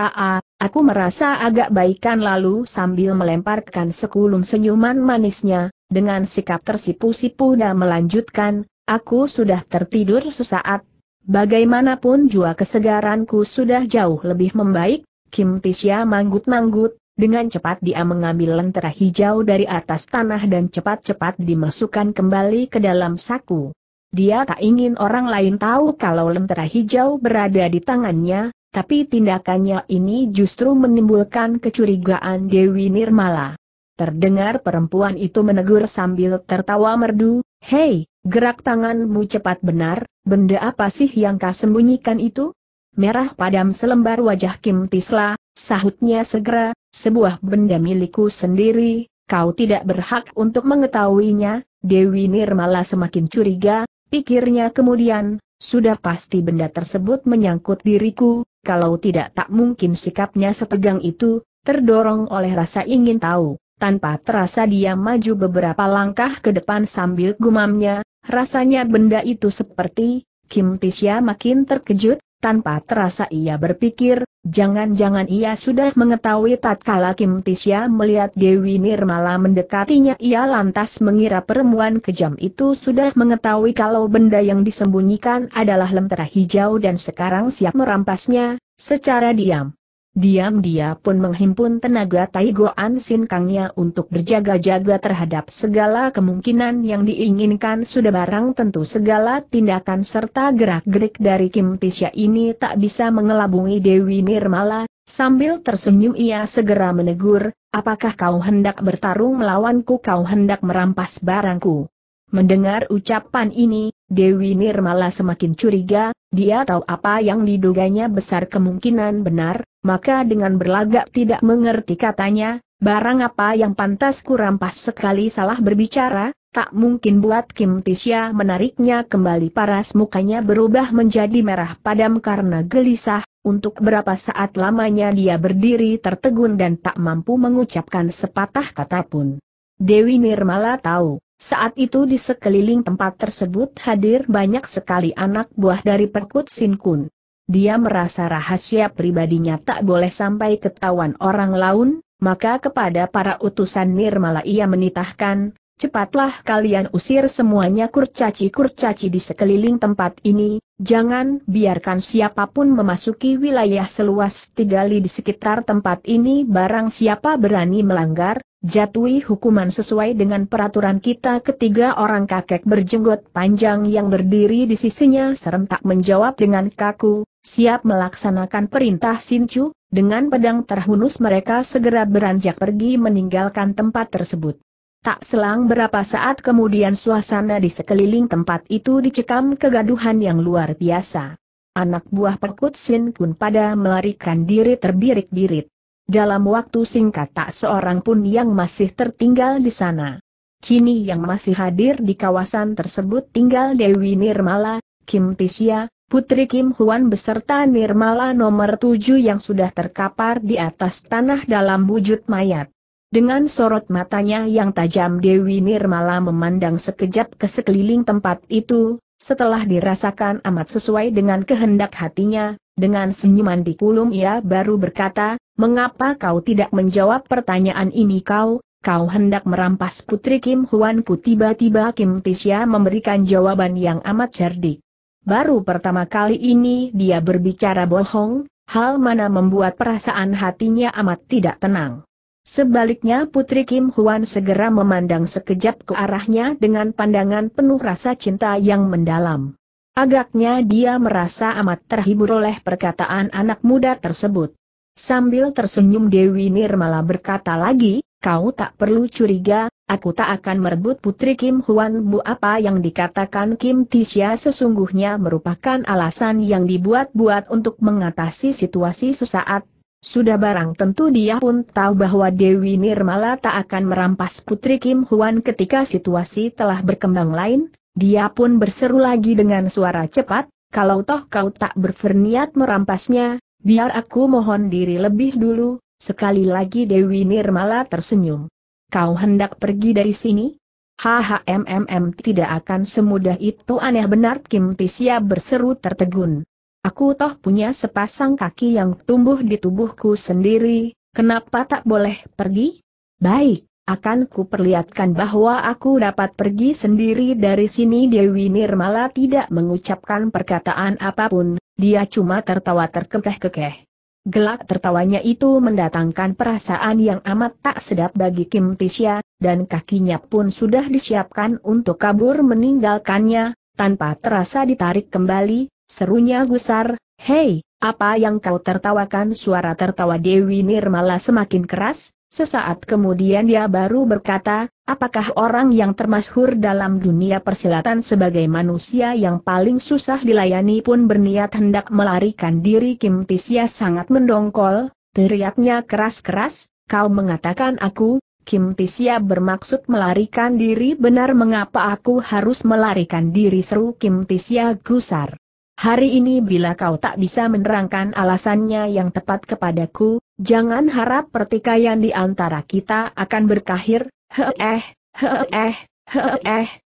aku merasa agak baikan. Lalu sambil melemparkan sekulum senyuman manisnya, dengan sikap tersipu-sipu dan melanjutkan, aku sudah tertidur sesaat. Bagaimanapun jua kesegaranku sudah jauh lebih membaik. Kim Tisya manggut-manggut, dengan cepat dia mengambil lentera hijau dari atas tanah dan cepat-cepat dimasukkan kembali ke dalam saku. Dia tak ingin orang lain tahu kalau lentera hijau berada di tangannya, tapi tindakannya ini justru menimbulkan kecurigaan Dewi Nirmala. Terdengar perempuan itu menegur sambil tertawa merdu, "Hei, gerak tanganmu cepat benar, benda apa sih yang kau sembunyikan itu?" Merah padam selembar wajah Kim Tisya, sahutnya segera, sebuah benda milikku sendiri, kau tidak berhak untuk mengetahuinya. Dewi Nirmala semakin curiga, pikirnya kemudian, sudah pasti benda tersebut menyangkut diriku, kalau tidak tak mungkin sikapnya setegang itu. Terdorong oleh rasa ingin tahu, tanpa terasa dia maju beberapa langkah ke depan sambil gumamnya, rasanya benda itu seperti. Kim Tisya makin terkejut. Tanpa terasa ia berpikir, jangan-jangan ia sudah mengetahui. Tatkala Kim Tisya melihat Dewi Nirmala mendekatinya, ia lantas mengira perempuan kejam itu sudah mengetahui kalau benda yang disembunyikan adalah lentera hijau dan sekarang siap merampasnya, secara diam. Diam dia pun menghimpun tenaga Tai Go An Sin Kang-nya untuk berjaga-jaga terhadap segala kemungkinan yang diinginkan. Sudah barang tentu segala tindakan serta gerak-gerik dari Kim Tisya ini tak bisa mengelabungi Dewi Nirmala. Sambil tersenyum ia segera menegur, apakah kau hendak bertarung melawanku? Kau hendak merampas barangku? Mendengar ucapan ini, Dewi Nirmala semakin curiga. Dia tahu apa yang diduganya besar kemungkinan benar, maka dengan berlagak tidak mengerti katanya, barang apa yang pantas kurampas? Sekali salah berbicara, tak mungkin buat Kim Tisya menariknya kembali paras. Mukanya berubah menjadi merah padam karena gelisah. Untuk berapa saat lamanya dia berdiri tertegun dan tak mampu mengucapkan sepatah kata pun. Dewi Nirmala tahu. Saat itu di sekeliling tempat tersebut hadir banyak sekali anak buah dari Perkut Sinkun. Dia merasa rahasia pribadinya tak boleh sampai ketahuan orang lain, maka kepada para utusan Nirmala ia menitahkan, cepatlah kalian usir semuanya kurcaci-kurcaci di sekeliling tempat ini, jangan biarkan siapapun memasuki wilayah seluas 3 li di sekitar tempat ini. Barang siapa berani melanggar, jatuhi hukuman sesuai dengan peraturan kita. Ketiga orang kakek berjenggot panjang yang berdiri di sisinya serentak menjawab dengan kaku, siap melaksanakan perintah Sincu. Dengan pedang terhunus mereka segera beranjak pergi meninggalkan tempat tersebut. Tak selang berapa saat kemudian suasana di sekeliling tempat itu dicekam kegaduhan yang luar biasa. Anak buah Perkut Sinkun pada melarikan diri terbirit-birit. Dalam waktu singkat tak seorang pun yang masih tertinggal di sana. Kini yang masih hadir di kawasan tersebut tinggal Dewi Nirmala, Kim Tisya, Putri Kim Hwan beserta Nirmala nomor 7 yang sudah terkapar di atas tanah dalam wujud mayat. Dengan sorot matanya yang tajam Dewi Nirmala memandang sekejap ke sekeliling tempat itu, setelah dirasakan amat sesuai dengan kehendak hatinya. Dengan senyuman di kulum ia baru berkata, mengapa kau tidak menjawab pertanyaan ini? Kau hendak merampas Putri Kim Hwanku? Tiba-tiba Kim Tisya memberikan jawaban yang amat cerdik. Baru pertama kali ini dia berbicara bohong, hal mana membuat perasaan hatinya amat tidak tenang. Sebaliknya Putri Kim Hwan segera memandang sekejap ke arahnya dengan pandangan penuh rasa cinta yang mendalam. Agaknya dia merasa amat terhibur oleh perkataan anak muda tersebut. Sambil tersenyum Dewi Nirmala berkata lagi, kau tak perlu curiga, aku tak akan merebut Putri Kim Hwanmu. Apa yang dikatakan Kim Tisya sesungguhnya merupakan alasan yang dibuat-buat untuk mengatasi situasi sesaat. Sudah barang tentu dia pun tahu bahwa Dewi Nirmala tak akan merampas Putri Kim Hwan ketika situasi telah berkembang lain. Dia pun berseru lagi dengan suara cepat, "Kalau toh kau tak berniat merampasnya, biar aku mohon diri lebih dulu." Sekali lagi Dewi Nirmala tersenyum. "Kau hendak pergi dari sini? Tidak akan semudah itu." "Aneh benar," Kim Tisya berseru tertegun. "Aku toh punya sepasang kaki yang tumbuh di tubuhku sendiri, kenapa tak boleh pergi? Baik, akan kuperlihatkan bahwa aku dapat pergi sendiri dari sini." Dewi Nirmala tidak mengucapkan perkataan apapun, dia cuma tertawa terkekeh-kekeh. Gelak tertawanya itu mendatangkan perasaan yang amat tak sedap bagi Kim Tisya, dan kakinya pun sudah disiapkan untuk kabur meninggalkannya, tanpa terasa ditarik kembali. Serunya gusar, "Hei, apa yang kau tertawakan?" Suara tertawa Dewi Nirmala semakin keras, sesaat kemudian dia baru berkata, "Apakah orang yang termasyhur dalam dunia persilatan sebagai manusia yang paling susah dilayani pun berniat hendak melarikan diri?" Kim Tisya sangat mendongkol, teriaknya keras-keras, "Kau mengatakan aku, Kim Tisya, bermaksud melarikan diri? Benar, mengapa aku harus melarikan diri?" seru Kim Tisya gusar. "Hari ini bila kau tak bisa menerangkan alasannya yang tepat kepadaku, jangan harap pertikaian di antara kita akan berakhir."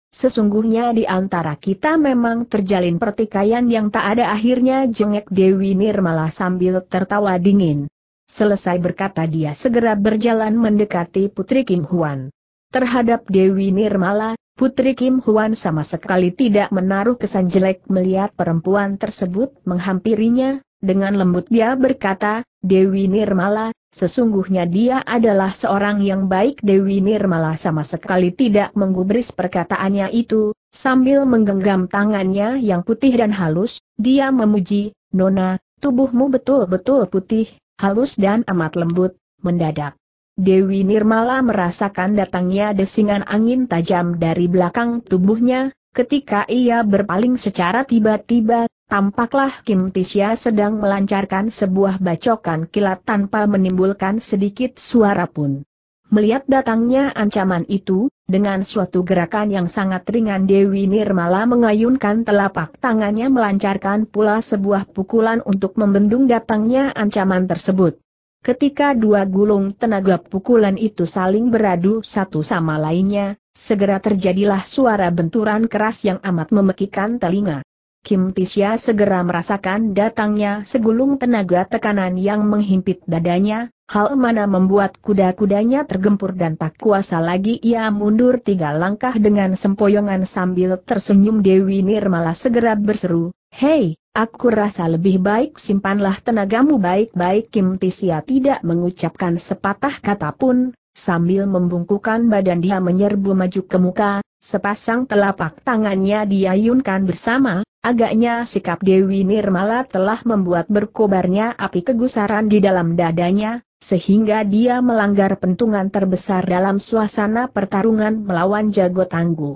"Sesungguhnya di antara kita memang terjalin pertikaian yang tak ada akhirnya," jengek Dewi Nirmala sambil tertawa dingin. Selesai berkata dia segera berjalan mendekati Putri Kim Hwan. Terhadap Dewi Nirmala, Putri Kim Hwan sama sekali tidak menaruh kesan jelek melihat perempuan tersebut menghampirinya. Dengan lembut dia berkata, "Dewi Nirmala, sesungguhnya dia adalah seorang yang baik." Dewi Nirmala sama sekali tidak menggubris perkataannya itu, sambil menggenggam tangannya yang putih dan halus, dia memuji, "Nona, tubuhmu betul-betul putih, halus dan amat lembut." Mendadak Dewi Nirmala merasakan datangnya desingan angin tajam dari belakang tubuhnya. Ketika ia berpaling secara tiba-tiba, tampaklah Kim Tisya sedang melancarkan sebuah bacokan kilat tanpa menimbulkan sedikit suara pun. Melihat datangnya ancaman itu, dengan suatu gerakan yang sangat ringan Dewi Nirmala mengayunkan telapak tangannya, melancarkan pula sebuah pukulan untuk membendung datangnya ancaman tersebut. Ketika dua gulung tenaga pukulan itu saling beradu satu sama lainnya, segera terjadilah suara benturan keras yang amat memekikkan telinga. Kim Tisya segera merasakan datangnya segulung tenaga tekanan yang menghimpit dadanya, hal mana membuat kuda-kudanya tergempur dan tak kuasa lagi ia mundur 3 langkah dengan sempoyongan. Sambil tersenyum Dewi Nirmala segera berseru, "Hei, aku rasa lebih baik simpanlah tenagamu baik-baik." Kim Tisya tidak mengucapkan sepatah kata pun, sambil membungkukkan badan dia menyerbu maju ke muka, sepasang telapak tangannya diayunkan bersama. Agaknya sikap Dewi Nirmala telah membuat berkobarnya api kegusaran di dalam dadanya, sehingga dia melanggar pentungan terbesar dalam suasana pertarungan melawan jago tangguh.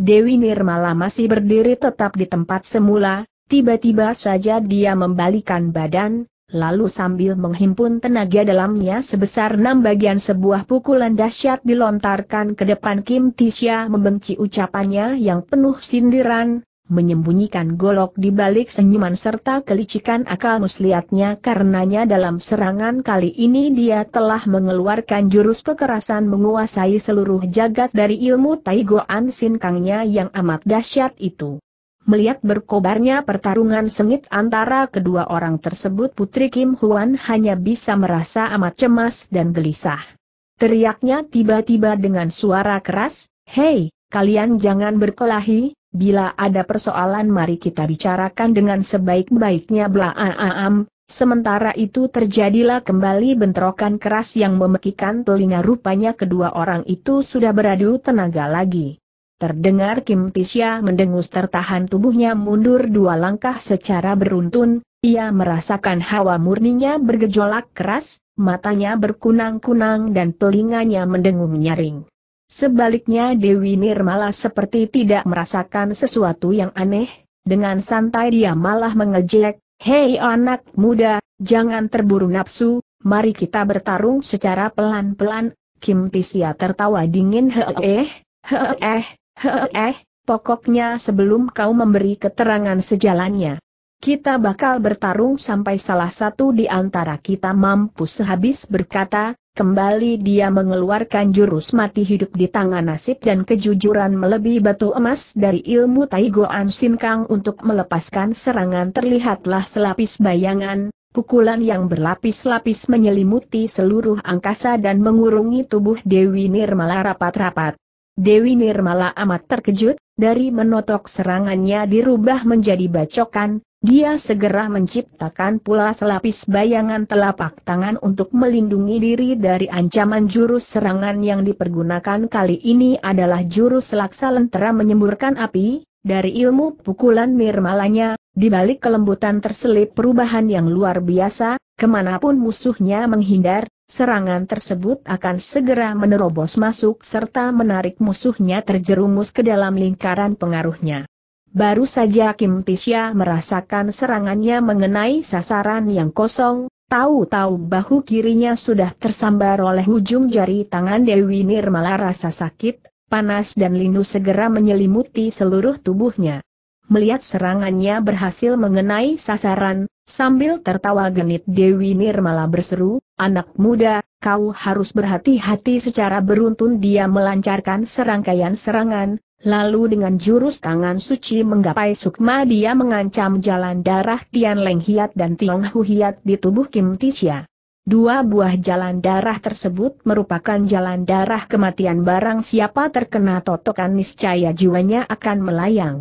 Dewi Nirmala masih berdiri tetap di tempat semula. Tiba-tiba saja dia membalikan badan, lalu sambil menghimpun tenaga dalamnya sebesar 6 bagian sebuah pukulan dahsyat dilontarkan ke depan. Kim Tisya membenci ucapannya yang penuh sindiran, menyembunyikan golok di balik senyuman serta kelicikan akal muslihatnya. Karenanya dalam serangan kali ini dia telah mengeluarkan jurus kekerasan menguasai seluruh jagat dari ilmu Tai Go An Sin Kang-nya yang amat dahsyat itu. Melihat berkobarnya pertarungan sengit antara kedua orang tersebut, Putri Kim Hwan hanya bisa merasa amat cemas dan gelisah. Teriaknya tiba-tiba dengan suara keras, "Hei, kalian jangan berkelahi, bila ada persoalan mari kita bicarakan dengan sebaik-baiknya." Blaam, sementara itu terjadilah kembali bentrokan keras yang memekikkan telinga. Rupanya kedua orang itu sudah beradu tenaga lagi. Terdengar Kim Tisya mendengus tertahan tubuhnya mundur 2 langkah secara beruntun, ia merasakan hawa murninya bergejolak keras, matanya berkunang-kunang dan telinganya mendengung nyaring. Sebaliknya Dewi Nirmala seperti tidak merasakan sesuatu yang aneh, dengan santai dia malah mengejek, "Hei anak muda, jangan terburu nafsu, Mari kita bertarung secara pelan-pelan. Kim Tisya tertawa dingin. Pokoknya sebelum kau memberi keterangan sejalannya, kita bakal bertarung sampai salah satu di antara kita mampus. Sehabis berkata, kembali dia mengeluarkan jurus mati hidup di tangan nasib dan kejujuran melebihi batu emas dari ilmu Tai Go An Sin Kang untuk melepaskan serangan. Terlihatlah selapis bayangan, pukulan yang berlapis-lapis menyelimuti seluruh angkasa dan mengurungi tubuh Dewi Nirmala rapat-rapat. Dewi Nirmala amat terkejut, dari menotok serangannya dirubah menjadi bacokan. Dia segera menciptakan pula selapis bayangan telapak tangan untuk melindungi diri dari ancaman jurus serangan yang dipergunakan kali ini adalah jurus laksa lentera menyemburkan api. Dari ilmu pukulan Nirmalanya, di balik kelembutan terselip perubahan yang luar biasa, kemanapun musuhnya menghindar, serangan tersebut akan segera menerobos masuk serta menarik musuhnya terjerumus ke dalam lingkaran pengaruhnya. Baru saja Kim Tisya merasakan serangannya mengenai sasaran yang kosong, tahu-tahu bahu kirinya sudah tersambar oleh ujung jari tangan Dewi Nirmala. Rasa sakit, panas dan linu segera menyelimuti seluruh tubuhnya. Melihat serangannya berhasil mengenai sasaran, sambil tertawa genit Dewi Nirmala berseru, "Anak muda, kau harus berhati-hati." Secara beruntun dia melancarkan serangkaian serangan. Lalu dengan jurus tangan suci menggapai sukma dia mengancam jalan darah Tian Leng Hiat dan Tiong Hu Hiat di tubuh Kim Tisya. Dua buah jalan darah tersebut merupakan jalan darah kematian. Barang siapa terkena totokan niscaya jiwanya akan melayang.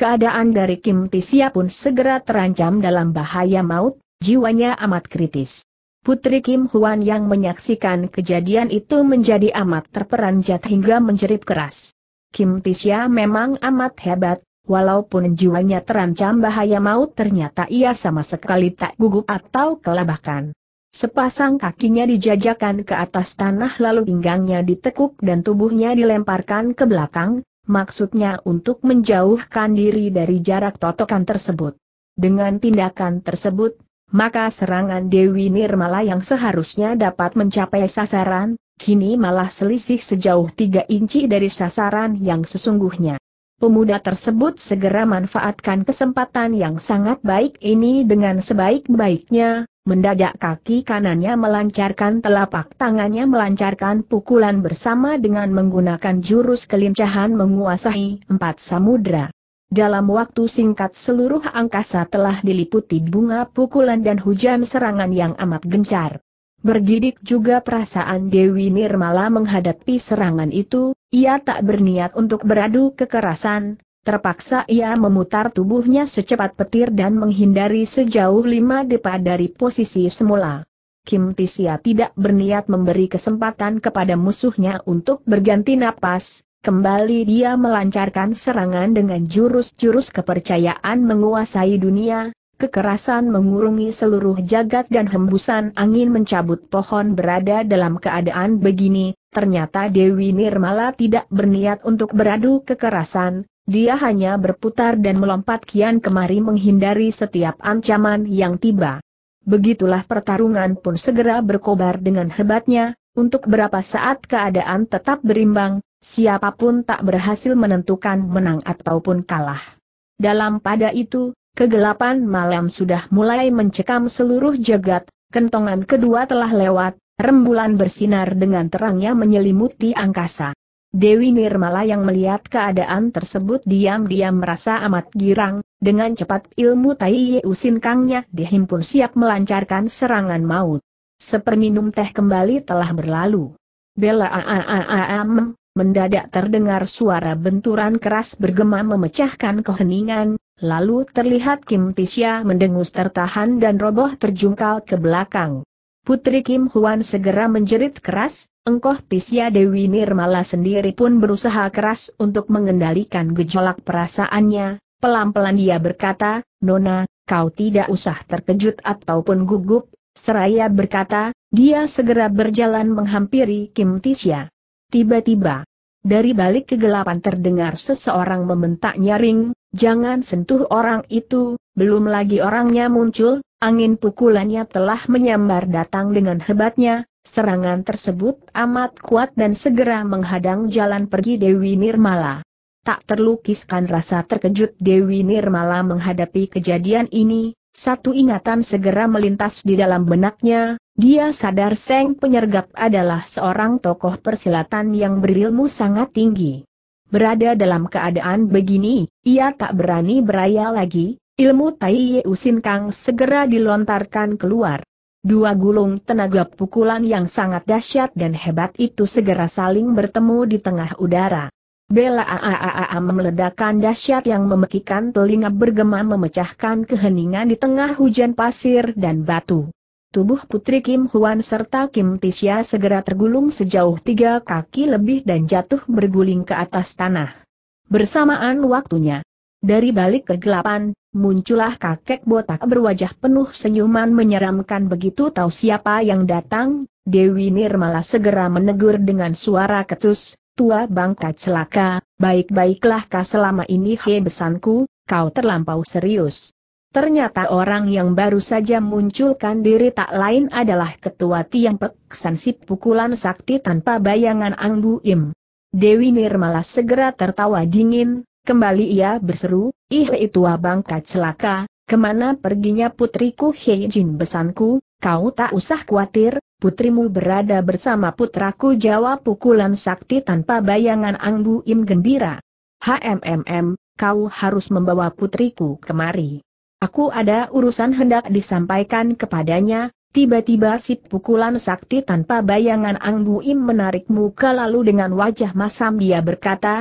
Keadaan dari Kim Tisya pun segera terancam dalam bahaya maut, jiwanya amat kritis. Putri Kim Hwan yang menyaksikan kejadian itu menjadi amat terperanjat hingga menjerit keras. Kim Tisya memang amat hebat, walaupun jiwanya terancam bahaya maut ternyata ia sama sekali tak gugup atau kelabakan. Sepasang kakinya dijajakan ke atas tanah lalu pinggangnya ditekuk dan tubuhnya dilemparkan ke belakang, maksudnya untuk menjauhkan diri dari jarak totokan tersebut. Dengan tindakan tersebut, maka serangan Dewi Nirmala yang seharusnya dapat mencapai sasaran, kini malah selisih sejauh 3 inci dari sasaran yang sesungguhnya. Pemuda tersebut segera manfaatkan kesempatan yang sangat baik ini dengan sebaik-baiknya, mendadak kaki kanannya melancarkan telapak tangannya melancarkan pukulan bersama dengan menggunakan jurus kelincahan menguasai 4 samudera. Dalam waktu singkat seluruh angkasa telah diliputi bunga pukulan dan hujan serangan yang amat gencar. Bergidik juga perasaan Dewi Nirmala menghadapi serangan itu, ia tak berniat untuk beradu kekerasan, terpaksa ia memutar tubuhnya secepat petir dan menghindari sejauh 5 depa dari posisi semula. Kim Tisya tidak berniat memberi kesempatan kepada musuhnya untuk berganti napas. Kembali dia melancarkan serangan dengan jurus-jurus kepercayaan menguasai dunia, kekerasan mengurungi seluruh jagat dan hembusan angin mencabut pohon. Berada dalam keadaan begini, ternyata Dewi Nirmala tidak berniat untuk beradu kekerasan, dia hanya berputar dan melompat kian kemari menghindari setiap ancaman yang tiba. Begitulah pertarungan pun segera berkobar dengan hebatnya, untuk berapa saat keadaan tetap berimbang. Siapapun tak berhasil menentukan menang ataupun kalah. Dalam pada itu, kegelapan malam sudah mulai mencekam seluruh jagat. Kentongan kedua telah lewat, rembulan bersinar dengan terangnya menyelimuti angkasa. Dewi Nirmala yang melihat keadaan tersebut diam-diam merasa amat girang. Dengan cepat ilmu Tai Go An Sin Kangnya dihimpun siap melancarkan serangan maut. Seperminum teh kembali telah berlalu. Bela Mendadak terdengar suara benturan keras bergema memecahkan keheningan, lalu terlihat Kim Tisya mendengus tertahan dan roboh terjungkal ke belakang. Putri Kim Hwan segera menjerit keras, engkoh Tisya. Dewi Nirmala sendiri pun berusaha keras untuk mengendalikan gejolak perasaannya, pelan-pelan dia berkata, "Nona, kau tidak usah terkejut ataupun gugup." Seraya berkata, dia segera berjalan menghampiri Kim Tisya. Tiba-tiba, dari balik kegelapan terdengar seseorang membentak nyaring, "Jangan sentuh orang itu, Belum lagi orangnya muncul, angin pukulannya telah menyambar datang dengan hebatnya. Serangan tersebut amat kuat dan segera menghadang jalan pergi Dewi Nirmala. Tak terlukiskan rasa terkejut Dewi Nirmala menghadapi kejadian ini, satu ingatan segera melintas di dalam benaknya, dia sadar Seng Penyergap adalah seorang tokoh persilatan yang berilmu sangat tinggi. Berada dalam keadaan begini, ia tak berani beraya lagi, ilmu Tai Go An Sin Kang segera dilontarkan keluar. Dua gulung tenaga pukulan yang sangat dahsyat dan hebat itu segera saling bertemu di tengah udara. Belaaaa meledakan dahsyat yang memekikan telinga bergema memecahkan keheningan di tengah hujan pasir dan batu. Tubuh Putri Kim Hwan serta Kim Tisya segera tergulung sejauh 3 kaki lebih dan jatuh berguling ke atas tanah. Bersamaan waktunya. Dari balik kegelapan, muncullah kakek botak berwajah penuh senyuman menyeramkan. Begitu tahu siapa yang datang, Dewi Nirmala segera menegur dengan suara ketus, "Tua bangka celaka, baik-baiklah kau selama ini hei besanku, kau terlampau serius." Ternyata orang yang baru saja munculkan diri tak lain adalah ketua Tiang Peksan Si Pukulan Sakti Tanpa Bayangan Angguim. Dewi Nirmala segera tertawa dingin. Kembali ia berseru, "Ihei tua bangka celaka, kemana perginya putriku Hei Jin besanku? Kau tak usah khawatir, putrimu berada bersama putraku," jawab Pukulan Sakti Tanpa Bayangan Angguim gembira. Kau harus membawa putriku kemari. Aku ada urusan hendak disampaikan kepadanya." Tiba-tiba Si Pukulan Sakti Tanpa Bayangan Angguim menarik muka lalu dengan wajah masam dia berkata,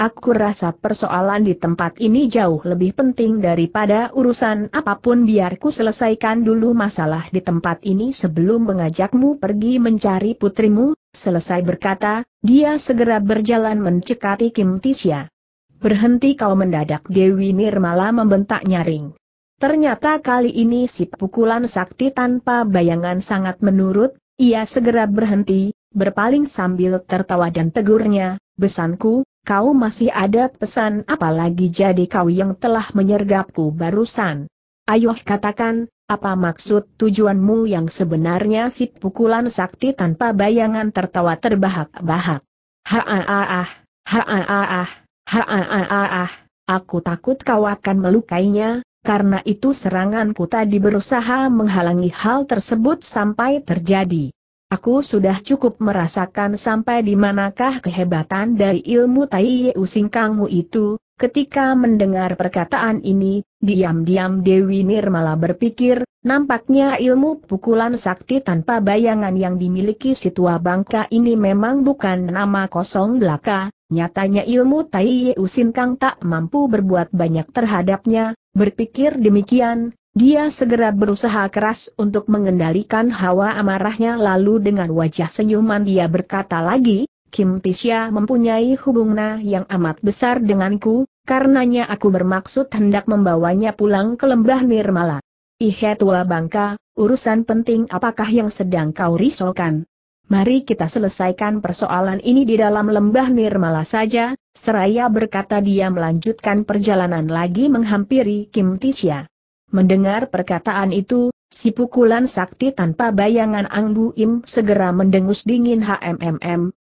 "Aku rasa persoalan di tempat ini jauh lebih penting daripada urusan apapun. Biar ku selesaikan dulu masalah di tempat ini sebelum mengajakmu pergi mencari putrimu." Selesai berkata, dia segera berjalan mendekati Kim Tisya. "Berhenti kau!" mendadak Dewi Nirmala membentak nyaring. Ternyata kali ini Si Pukulan Sakti Tanpa Bayangan sangat menurut, ia segera berhenti, berpaling sambil tertawa dan tegurnya, "Besanku, kau masih ada pesan apa lagi? Jadi kau yang telah menyergapku barusan. Ayo katakan, apa maksud tujuanmu yang sebenarnya?" Si Pukulan Sakti Tanpa Bayangan tertawa terbahak-bahak. "Aku takut kau akan melukainya. Karena itu seranganku tadi berusaha menghalangi hal tersebut sampai terjadi. Aku sudah cukup merasakan sampai di manakah kehebatan dari ilmu Tai Go An Sin Kangmu itu." Ketika mendengar perkataan ini, diam-diam Dewi Nirmala berpikir, nampaknya ilmu Pukulan Sakti Tanpa Bayangan yang dimiliki si tua bangka ini memang bukan nama kosong belaka. Nyatanya ilmu Tai Go An Sin Kang tak mampu berbuat banyak terhadapnya. Berpikir demikian, dia segera berusaha keras untuk mengendalikan hawa amarahnya lalu dengan wajah senyuman dia berkata lagi, "Kim Tisya mempunyai hubungan yang amat besar denganku, karenanya aku bermaksud hendak membawanya pulang ke Lembah Nirmala." "Ihai tua bangka, urusan penting apakah yang sedang kau risaukan? Mari kita selesaikan persoalan ini di dalam Lembah Nirmala saja." Seraya berkata dia melanjutkan perjalanan lagi menghampiri Kim Tisya. Mendengar perkataan itu, Si Pukulan Sakti Tanpa Bayangan Angguim segera mendengus dingin.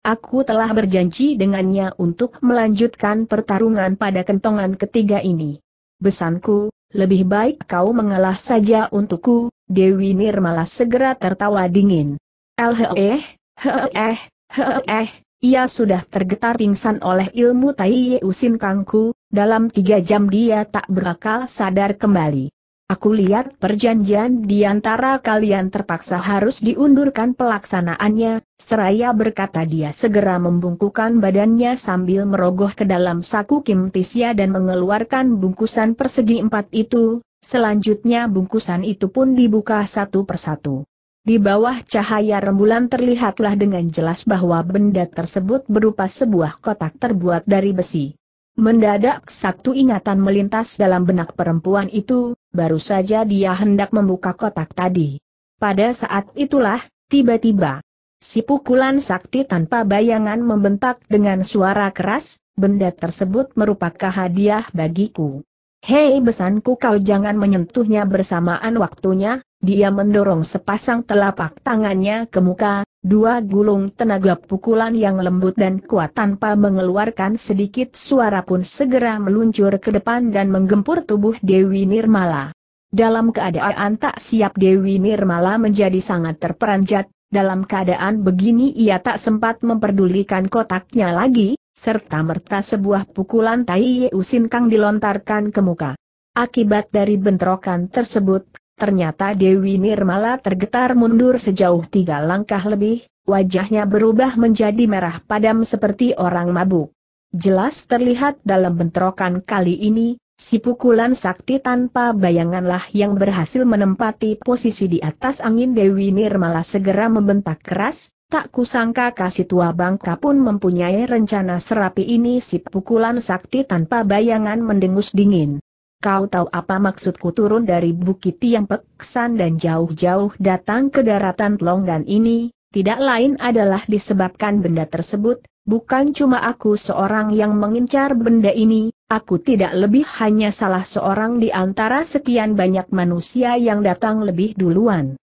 Aku telah berjanji dengannya untuk melanjutkan pertarungan pada kentongan ketiga ini. Besanku, lebih baik kau mengalah saja untukku." Dewi Nirmala segera tertawa dingin. Ia sudah tergetar pingsan oleh ilmu Tai Go An Sin Kangku. Dalam 3 jam dia tak berakal sadar kembali. "Aku lihat perjanjian di antara kalian terpaksa harus diundurkan pelaksanaannya," seraya berkata dia segera membungkukkan badannya sambil merogoh ke dalam saku Kim Tisya dan mengeluarkan bungkusan persegi 4 itu. Selanjutnya bungkusan itu pun dibuka satu persatu. Di bawah cahaya rembulan terlihatlah dengan jelas bahwa benda tersebut berupa sebuah kotak terbuat dari besi. Mendadak satu ingatan melintas dalam benak perempuan itu, baru saja dia hendak membuka kotak tadi. Pada saat itulah, tiba-tiba, Si Pukulan Sakti Tanpa Bayangan membentak dengan suara keras, "Benda tersebut merupakan hadiah bagiku. Hei, besanku kau jangan menyentuhnya. Bersamaan waktunya, dia mendorong sepasang telapak tangannya ke muka, dua gulung tenaga pukulan yang lembut dan kuat tanpa mengeluarkan sedikit suara pun segera meluncur ke depan dan menggempur tubuh Dewi Nirmala. Dalam keadaan tak siap, Dewi Nirmala menjadi sangat terperanjat. Dalam keadaan begini ia tak sempat memperdulikan kotaknya lagi, serta merta sebuah pukulan Tai Go An Sin Kang dilontarkan ke muka. Akibat dari bentrokan tersebut, ternyata Dewi Nirmala tergetar mundur sejauh 3 langkah lebih, wajahnya berubah menjadi merah padam seperti orang mabuk. Jelas terlihat dalam bentrokan kali ini, si pukulan sakti tanpa bayanganlah yang berhasil menempati posisi di atas angin. Dewi Nirmala segera membentak keras, tak kusangka kasih tua bangka pun mempunyai rencana serapi ini. Si pukulan sakti tanpa bayangan mendengus dingin. Kau tahu apa maksudku turun dari bukit yang peksan dan jauh-jauh datang ke daratan Longgan ini? Tidak lain adalah disebabkan benda tersebut. Bukan cuma aku seorang yang mengincar benda ini, aku tidak lebih hanya salah seorang di antara sekian banyak manusia yang datang lebih duluan.